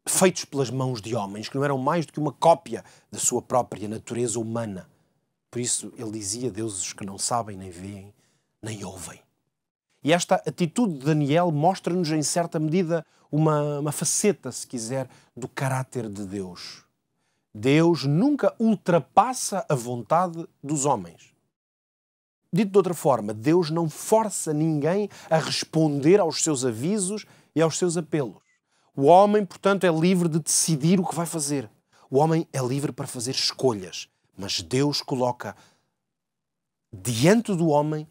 feitos pelas mãos de homens, que não eram mais do que uma cópia da sua própria natureza humana. Por isso ele dizia deuses que não sabem, nem veem, nem ouvem. E esta atitude de Daniel mostra-nos, em certa medida, uma, uma faceta, se quiser, do caráter de Deus. Deus nunca ultrapassa a vontade dos homens. Dito de outra forma, Deus não força ninguém a responder aos seus avisos e aos seus apelos. O homem, portanto, é livre de decidir o que vai fazer. O homem é livre para fazer escolhas, mas Deus coloca diante do homem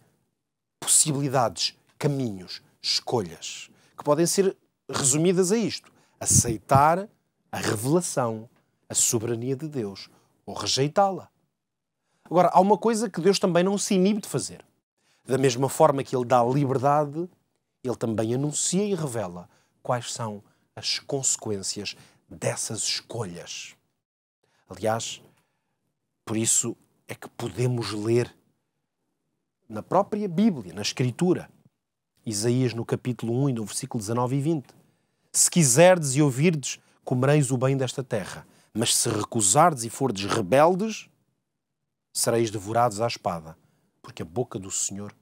possibilidades, caminhos, escolhas, que podem ser resumidas a isto: aceitar a revelação, a soberania de Deus, ou rejeitá-la. Agora, há uma coisa que Deus também não se inibe de fazer. Da mesma forma que Ele dá liberdade, Ele também anuncia e revela quais são as consequências dessas escolhas. Aliás, por isso é que podemos ler na própria Bíblia, na Escritura, Isaías no capítulo um e no versículo dezanove e vinte. Se quiserdes e ouvirdes, comereis o bem desta terra, mas se recusardes e fordes rebeldes, sereis devorados à espada, porque a boca do Senhor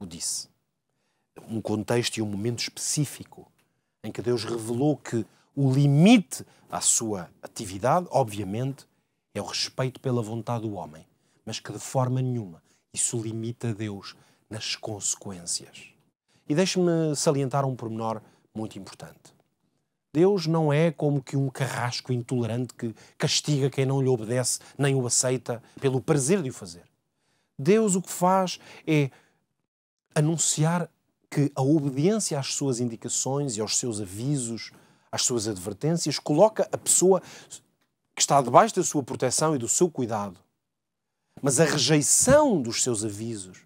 o disse. Um contexto e um momento específico em que Deus revelou que o limite à sua atividade, obviamente, é o respeito pela vontade do homem, mas que de forma nenhuma isso limita a Deus nas consequências. E deixe-me salientar um pormenor muito importante. Deus não é como que um carrasco intolerante que castiga quem não lhe obedece nem o aceita pelo prazer de o fazer. Deus o que faz é anunciar que a obediência às suas indicações e aos seus avisos, às suas advertências, coloca a pessoa que está debaixo da sua proteção e do seu cuidado. Mas a rejeição dos seus avisos,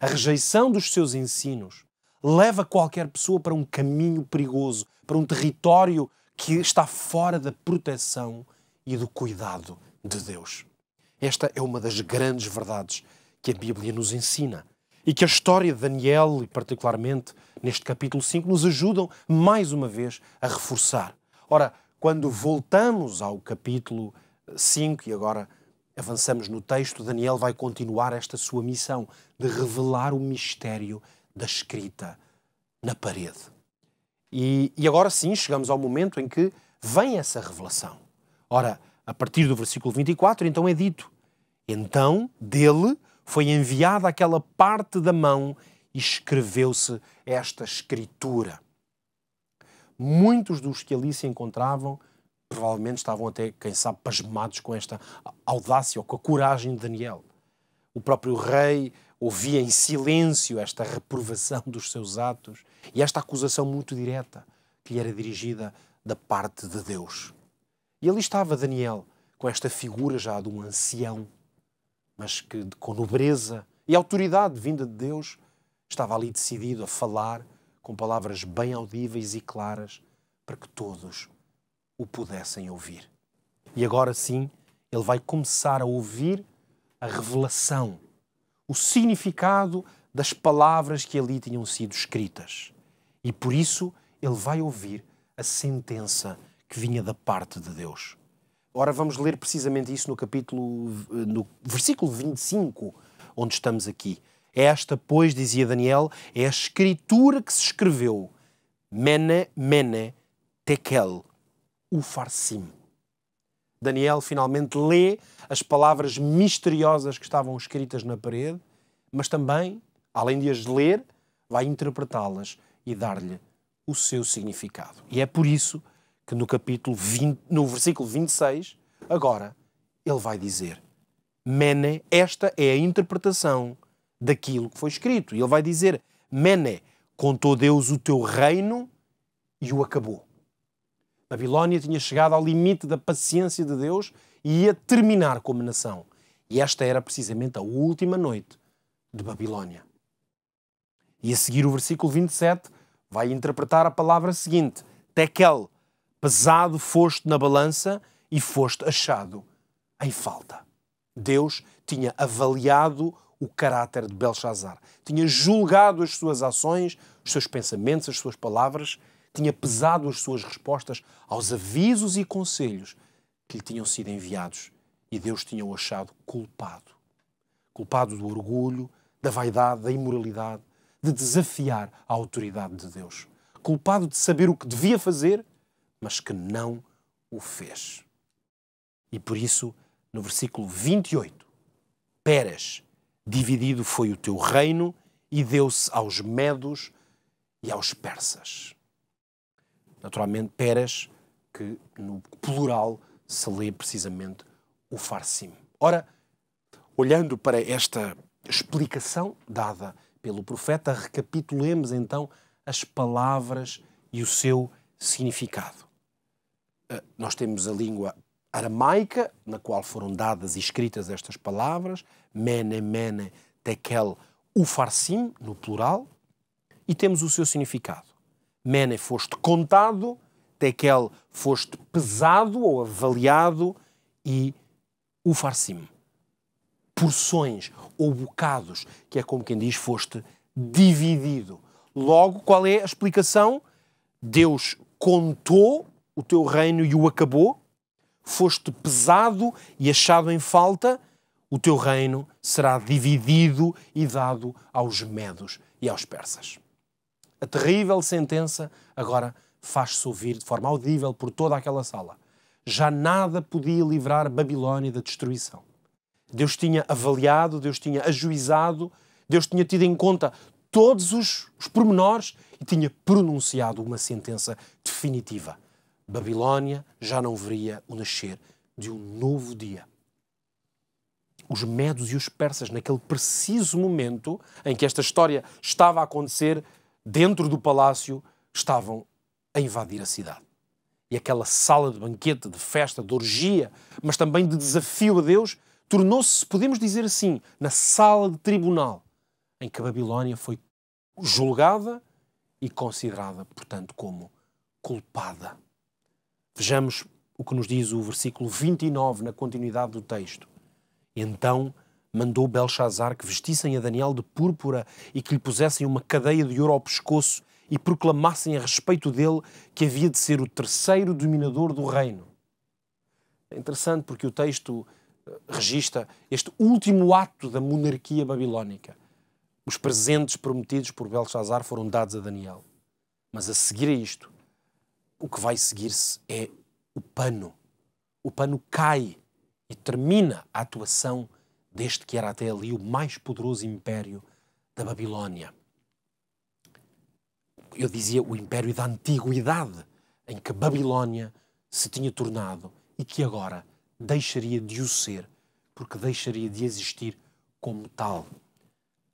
a rejeição dos seus ensinos, leva qualquer pessoa para um caminho perigoso, para um território que está fora da proteção e do cuidado de Deus. Esta é uma das grandes verdades que a Bíblia nos ensina e que a história de Daniel, e particularmente neste capítulo cinco, nos ajudam mais uma vez a reforçar. Ora, quando voltamos ao capítulo cinco e agora avançamos no texto, Daniel vai continuar esta sua missão de revelar o mistério da escrita na parede. E, e agora sim chegamos ao momento em que vem essa revelação. Ora, a partir do versículo vinte e quatro, então é dito: então dele foi enviada aquela parte da mão e escreveu-se esta escritura. Muitos dos que ali se encontravam provavelmente estavam até, quem sabe, pasmados com esta audácia ou com a coragem de Daniel. O próprio rei ouvia em silêncio esta reprovação dos seus atos e esta acusação muito direta que lhe era dirigida da parte de Deus. E ali estava Daniel, com esta figura já de um ancião, mas que com nobreza e autoridade vinda de Deus estava ali decidido a falar com palavras bem audíveis e claras para que todos o pudessem ouvir. E agora sim, ele vai começar a ouvir a revelação, o significado das palavras que ali tinham sido escritas. E por isso ele vai ouvir a sentença que vinha da parte de Deus. Ora, vamos ler precisamente isso no capítulo, no versículo vinte e cinco, onde estamos aqui. Esta, pois, dizia Daniel, é a escritura que se escreveu: Mene, Mene, Tekel, Ufarsim. Daniel finalmente lê as palavras misteriosas que estavam escritas na parede, mas também, além de as ler, vai interpretá-las e dar-lhe o seu significado. E é por isso que no capítulo vinte, no versículo vinte e seis, agora ele vai dizer: Mene, esta é a interpretação daquilo que foi escrito. E ele vai dizer: Mene, contou Deus o teu reino e o acabou. Babilónia tinha chegado ao limite da paciência de Deus e ia terminar como nação. E esta era precisamente a última noite de Babilónia. E a seguir o versículo vinte e sete vai interpretar a palavra seguinte: Tekel, pesado foste na balança e foste achado em falta. Deus tinha avaliado o caráter de Belshazzar, tinha julgado as suas ações, os seus pensamentos, as suas palavras, tinha pesado as suas respostas aos avisos e conselhos que lhe tinham sido enviados, e Deus tinha-o achado culpado. Culpado do orgulho, da vaidade, da imoralidade, de desafiar a autoridade de Deus. Culpado de saber o que devia fazer, mas que não o fez. E por isso, no versículo vinte e oito, Peres, dividido foi o teu reino e deu-se aos medos e aos persas. Naturalmente, Peres, que no plural se lê precisamente o Farsim. Ora, olhando para esta explicação dada pelo profeta, recapitulemos então as palavras e o seu significado. Nós temos a língua aramaica, na qual foram dadas e escritas estas palavras, Mene, Mene, Tekel, Ufarsim, no plural, e temos o seu significado. Mene, foste contado, Tekel, foste pesado ou avaliado, e Ufarsim, porções ou bocados, que é como quem diz, foste dividido. Logo, qual é a explicação? Deus contou o teu reino e o acabou, foste pesado e achado em falta, o teu reino será dividido e dado aos medos e aos persas. A terrível sentença agora faz-se ouvir de forma audível por toda aquela sala. Já nada podia livrar Babilónia da destruição. Deus tinha avaliado, Deus tinha ajuizado, Deus tinha tido em conta todos os, os pormenores e tinha pronunciado uma sentença definitiva. Babilónia já não veria o nascer de um novo dia. Os medos e os persas, naquele preciso momento em que esta história estava a acontecer, dentro do palácio, estavam a invadir a cidade. E aquela sala de banquete, de festa, de orgia, mas também de desafio a Deus, tornou-se, podemos dizer assim, na sala de tribunal, em que a Babilónia foi julgada e considerada, portanto, como culpada. Vejamos o que nos diz o versículo vinte e nove, na continuidade do texto. Então mandou Belshazar que vestissem a Daniel de púrpura e que lhe pusessem uma cadeia de ouro ao pescoço e proclamassem a respeito dele que havia de ser o terceiro dominador do reino. É interessante porque o texto registra este último ato da monarquia babilónica. Os presentes prometidos por Belshazar foram dados a Daniel. Mas a seguir a isto, o que vai seguir-se é o pano. O pano cai e termina a atuação deste que era até ali o mais poderoso império da Babilónia. Eu dizia o império da antiguidade, em que a Babilónia se tinha tornado e que agora deixaria de o ser, porque deixaria de existir como tal.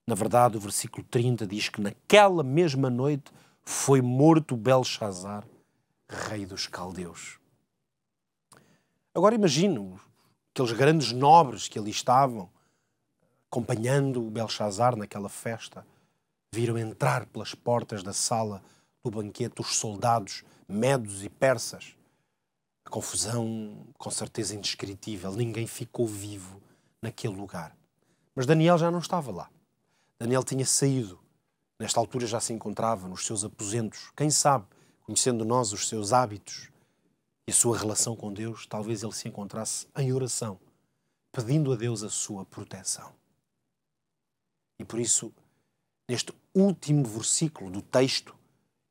Na verdade, o versículo trinta diz que naquela mesma noite foi morto Belshazar, rei dos caldeus. Agora imagino aqueles grandes nobres que ali estavam, acompanhando o Belshazar naquela festa, viram entrar pelas portas da sala do banquete os soldados medos e persas. A confusão, com certeza, indescritível. Ninguém ficou vivo naquele lugar. Mas Daniel já não estava lá. Daniel tinha saído. Nesta altura já se encontrava nos seus aposentos. Quem sabe, conhecendo nós os seus hábitos e a sua relação com Deus, talvez ele se encontrasse em oração, pedindo a Deus a sua proteção. E por isso, neste último versículo do texto,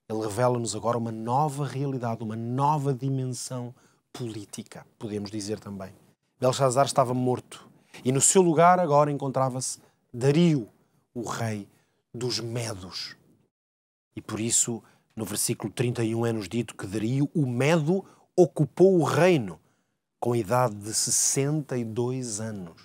ele revela-nos agora uma nova realidade, uma nova dimensão política, podemos dizer também. Belshazar estava morto e no seu lugar agora encontrava-se Dario, o rei dos medos. E por isso, no versículo trinta e um, é-nos dito que Dario, o medo, ocupou o reino com a idade de sessenta e dois anos.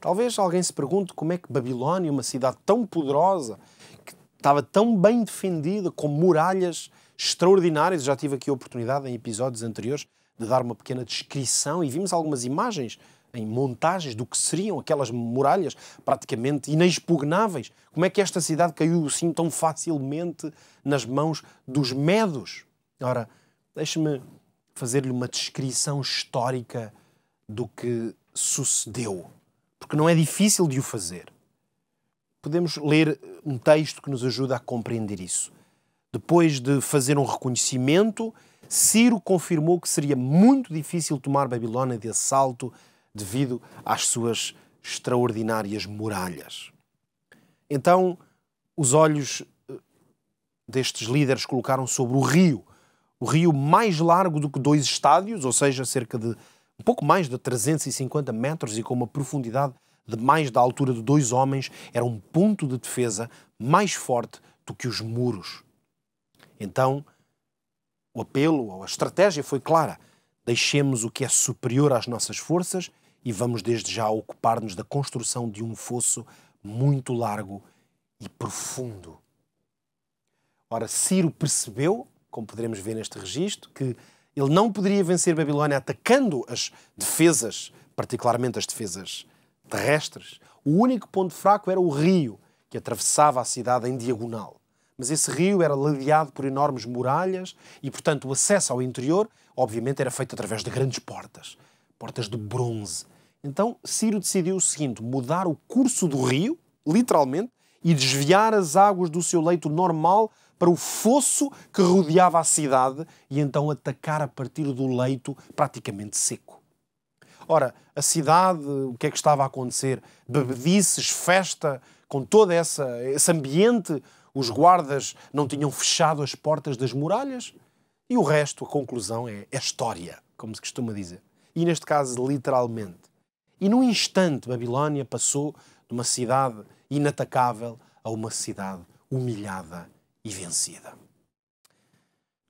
Talvez alguém se pergunte como é que Babilónia, uma cidade tão poderosa, que estava tão bem defendida, com muralhas extraordinárias. Eu já tive aqui a oportunidade, em episódios anteriores, de dar uma pequena descrição e vimos algumas imagens em montagens do que seriam aquelas muralhas praticamente inexpugnáveis. Como é que esta cidade caiu assim tão facilmente nas mãos dos medos? Ora, deixe-me fazer-lhe uma descrição histórica do que sucedeu, porque não é difícil de o fazer. Podemos ler um texto que nos ajuda a compreender isso. Depois de fazer um reconhecimento, Ciro confirmou que seria muito difícil tomar Babilónia de assalto devido às suas extraordinárias muralhas. Então, os olhos destes líderes colocaram sobre o rio, o rio mais largo do que dois estádios, ou seja, cerca de um pouco mais de trezentos e cinquenta metros e com uma profundidade de mais da altura de dois homens, era um ponto de defesa mais forte do que os muros. Então, o apelo ou a estratégia foi clara. Deixemos o que é superior às nossas forças e vamos desde já ocupar-nos da construção de um fosso muito largo e profundo. Ora, Ciro percebeu, como poderemos ver neste registro, que ele não poderia vencer Babilónia atacando as defesas, particularmente as defesas terrestres. O único ponto fraco era o rio que atravessava a cidade em diagonal. Mas esse rio era ladeado por enormes muralhas e, portanto, o acesso ao interior, obviamente, era feito através de grandes portas, portas de bronze. Então, Ciro decidiu o seguinte: mudar o curso do rio, literalmente, e desviar as águas do seu leito normal para o fosso que rodeava a cidade e então atacar a partir do leito praticamente seco. Ora, a cidade, o que é que estava a acontecer? Bebedices, festa, com todo essa, esse ambiente, os guardas não tinham fechado as portas das muralhas e o resto, a conclusão, é, é história, como se costuma dizer. E neste caso, literalmente. E num instante, Babilónia passou de uma cidade inatacável a uma cidade humilhada e vencida.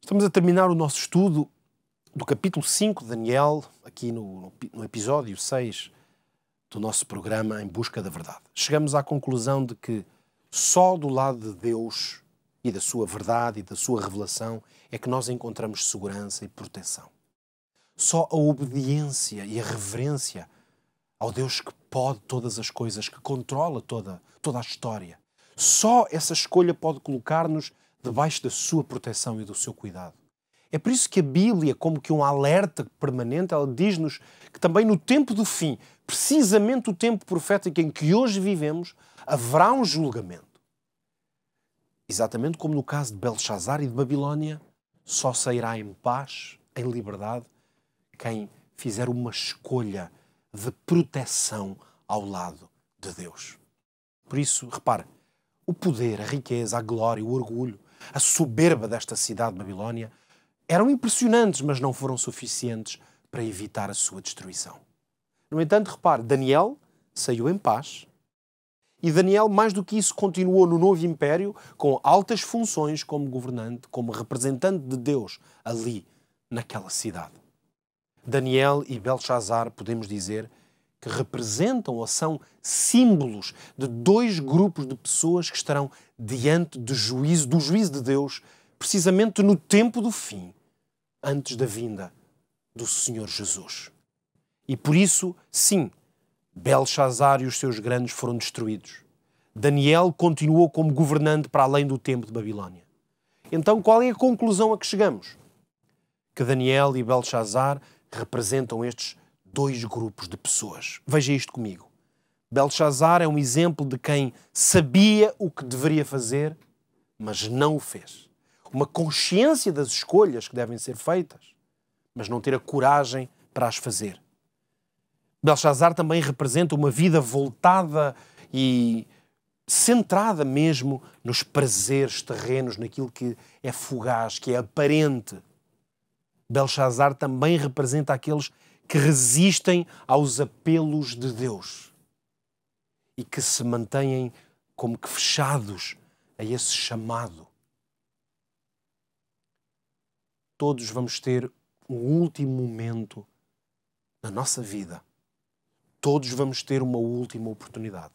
Estamos a terminar o nosso estudo do capítulo cinco de Daniel, aqui no, no episódio seis do nosso programa Em Busca da Verdade. Chegamos à conclusão de que só do lado de Deus e da sua verdade e da sua revelação é que nós encontramos segurança e proteção. Só a obediência e a reverência ao Deus que pode todas as coisas, que controla toda, toda a história. Só essa escolha pode colocar-nos debaixo da sua proteção e do seu cuidado. É por isso que a Bíblia, como que um alerta permanente, ela diz-nos que também no tempo do fim, precisamente o tempo profético em que hoje vivemos, haverá um julgamento. Exatamente como no caso de Belchazar e de Babilónia, só sairá em paz, em liberdade, quem fizer uma escolha de proteção ao lado de Deus. Por isso, repara, o poder, a riqueza, a glória, o orgulho, a soberba desta cidade de Babilónia eram impressionantes, mas não foram suficientes para evitar a sua destruição. No entanto, repare, Daniel saiu em paz. E Daniel, mais do que isso, continuou no novo império com altas funções como governante, como representante de Deus ali, naquela cidade. Daniel e Belchazar, podemos dizer, que representam ou são símbolos de dois grupos de pessoas que estarão diante do juízo, do juízo de Deus, precisamente no tempo do fim, antes da vinda do Senhor Jesus. E por isso, sim, Belchazar e os seus grandes foram destruídos. Daniel continuou como governante para além do tempo de Babilónia. Então, qual é a conclusão a que chegamos? Que Daniel e Belchazar representam estes dois grupos de pessoas. Veja isto comigo. Belchazar é um exemplo de quem sabia o que deveria fazer, mas não o fez. Uma consciência das escolhas que devem ser feitas, mas não ter a coragem para as fazer. Belchazar também representa uma vida voltada e centrada mesmo nos prazeres terrenos, naquilo que é fugaz, que é aparente. Belchazar também representa aqueles que resistem aos apelos de Deus e que se mantêm como que fechados a esse chamado. Todos vamos ter um último momento na nossa vida. Todos vamos ter uma última oportunidade.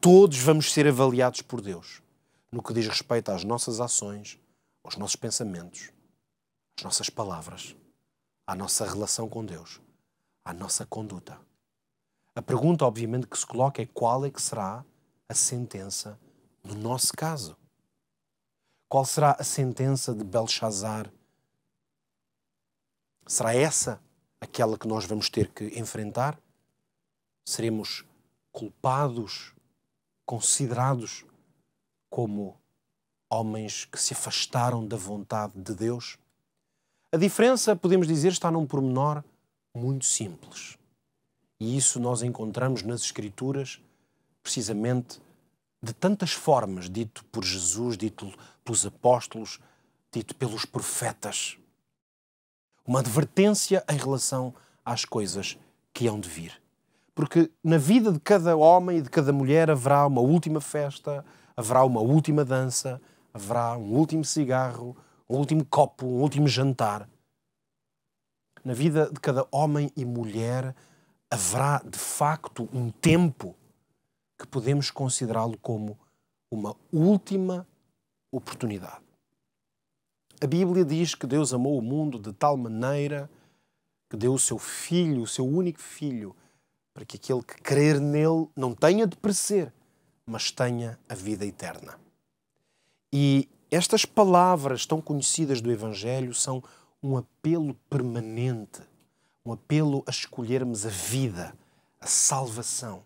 Todos vamos ser avaliados por Deus no que diz respeito às nossas ações, aos nossos pensamentos, às nossas palavras, à nossa relação com Deus, à nossa conduta. A pergunta, obviamente, que se coloca é qual é que será a sentença no nosso caso? Qual será a sentença de Belchazar? Será essa aquela que nós vamos ter que enfrentar? Seremos culpados, considerados como homens que se afastaram da vontade de Deus? A diferença, podemos dizer, está num pormenor muito simples. E isso nós encontramos nas Escrituras, precisamente, de tantas formas, dito por Jesus, dito pelos apóstolos, dito pelos profetas. Uma advertência em relação às coisas que hão de vir. Porque na vida de cada homem e de cada mulher haverá uma última festa, haverá uma última dança, haverá um último cigarro, um último copo, um último jantar. Na vida de cada homem e mulher haverá, de facto, um tempo que podemos considerá-lo como uma última oportunidade. A Bíblia diz que Deus amou o mundo de tal maneira que deu o seu Filho, o seu único Filho, para que aquele que crer nele não tenha de perecer, mas tenha a vida eterna. E estas palavras tão conhecidas do Evangelho são um apelo permanente, um apelo a escolhermos a vida, a salvação.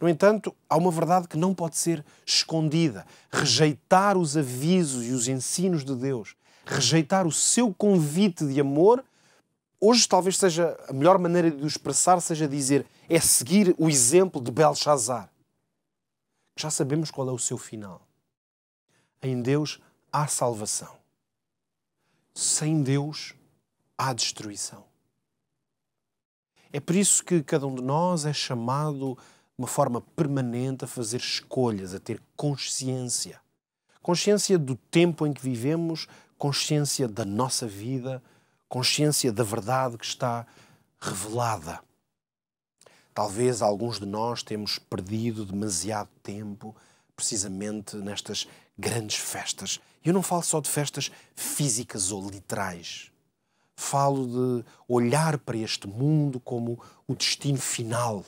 No entanto, há uma verdade que não pode ser escondida. Rejeitar os avisos e os ensinos de Deus, rejeitar o seu convite de amor, hoje talvez seja a melhor maneira de o expressar, seja dizer, é seguir o exemplo de Belchazar. Já sabemos qual é o seu final. Em Deus há salvação. Sem Deus há destruição. É por isso que cada um de nós é chamado de uma forma permanente a fazer escolhas, a ter consciência. Consciência do tempo em que vivemos, consciência da nossa vida, consciência da verdade que está revelada. Talvez alguns de nós temos perdido demasiado tempo precisamente nestas grandes festas. Eu não falo só de festas físicas ou literais. Falo de olhar para este mundo como o destino final.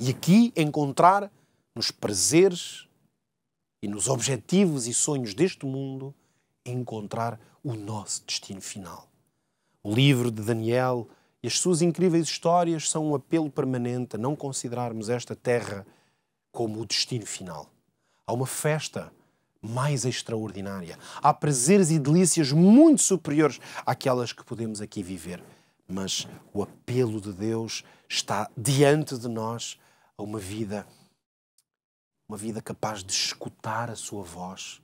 E aqui encontrar nos prazeres e nos objetivos e sonhos deste mundo encontrar o nosso destino final. O livro de Daniel e as suas incríveis histórias são um apelo permanente a não considerarmos esta terra como o destino final. Há uma festa mais extraordinária. Há prazeres e delícias muito superiores àquelas que podemos aqui viver. Mas o apelo de Deus está diante de nós a uma vida, uma vida capaz de escutar a sua voz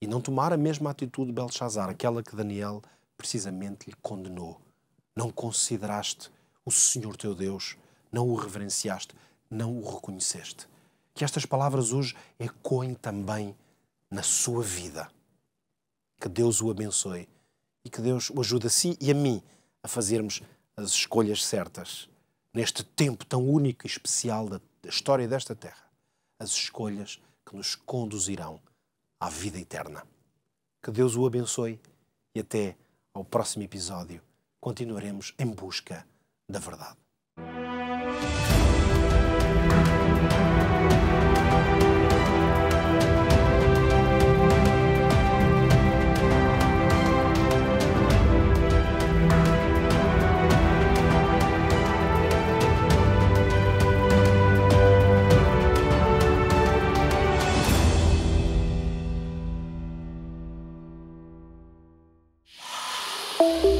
e não tomar a mesma atitude de Belshazar, aquela que Daniel precisamente lhe condenou. Não consideraste o Senhor teu Deus, não o reverenciaste, não o reconheceste. Que estas palavras hoje ecoem também na sua vida. Que Deus o abençoe e que Deus o ajude a si e a mim a fazermos as escolhas certas. Neste tempo tão único e especial da história desta terra, as escolhas que nos conduzirão à vida eterna. Que Deus o abençoe e até ao próximo episódio continuaremos em busca da verdade. Thank you.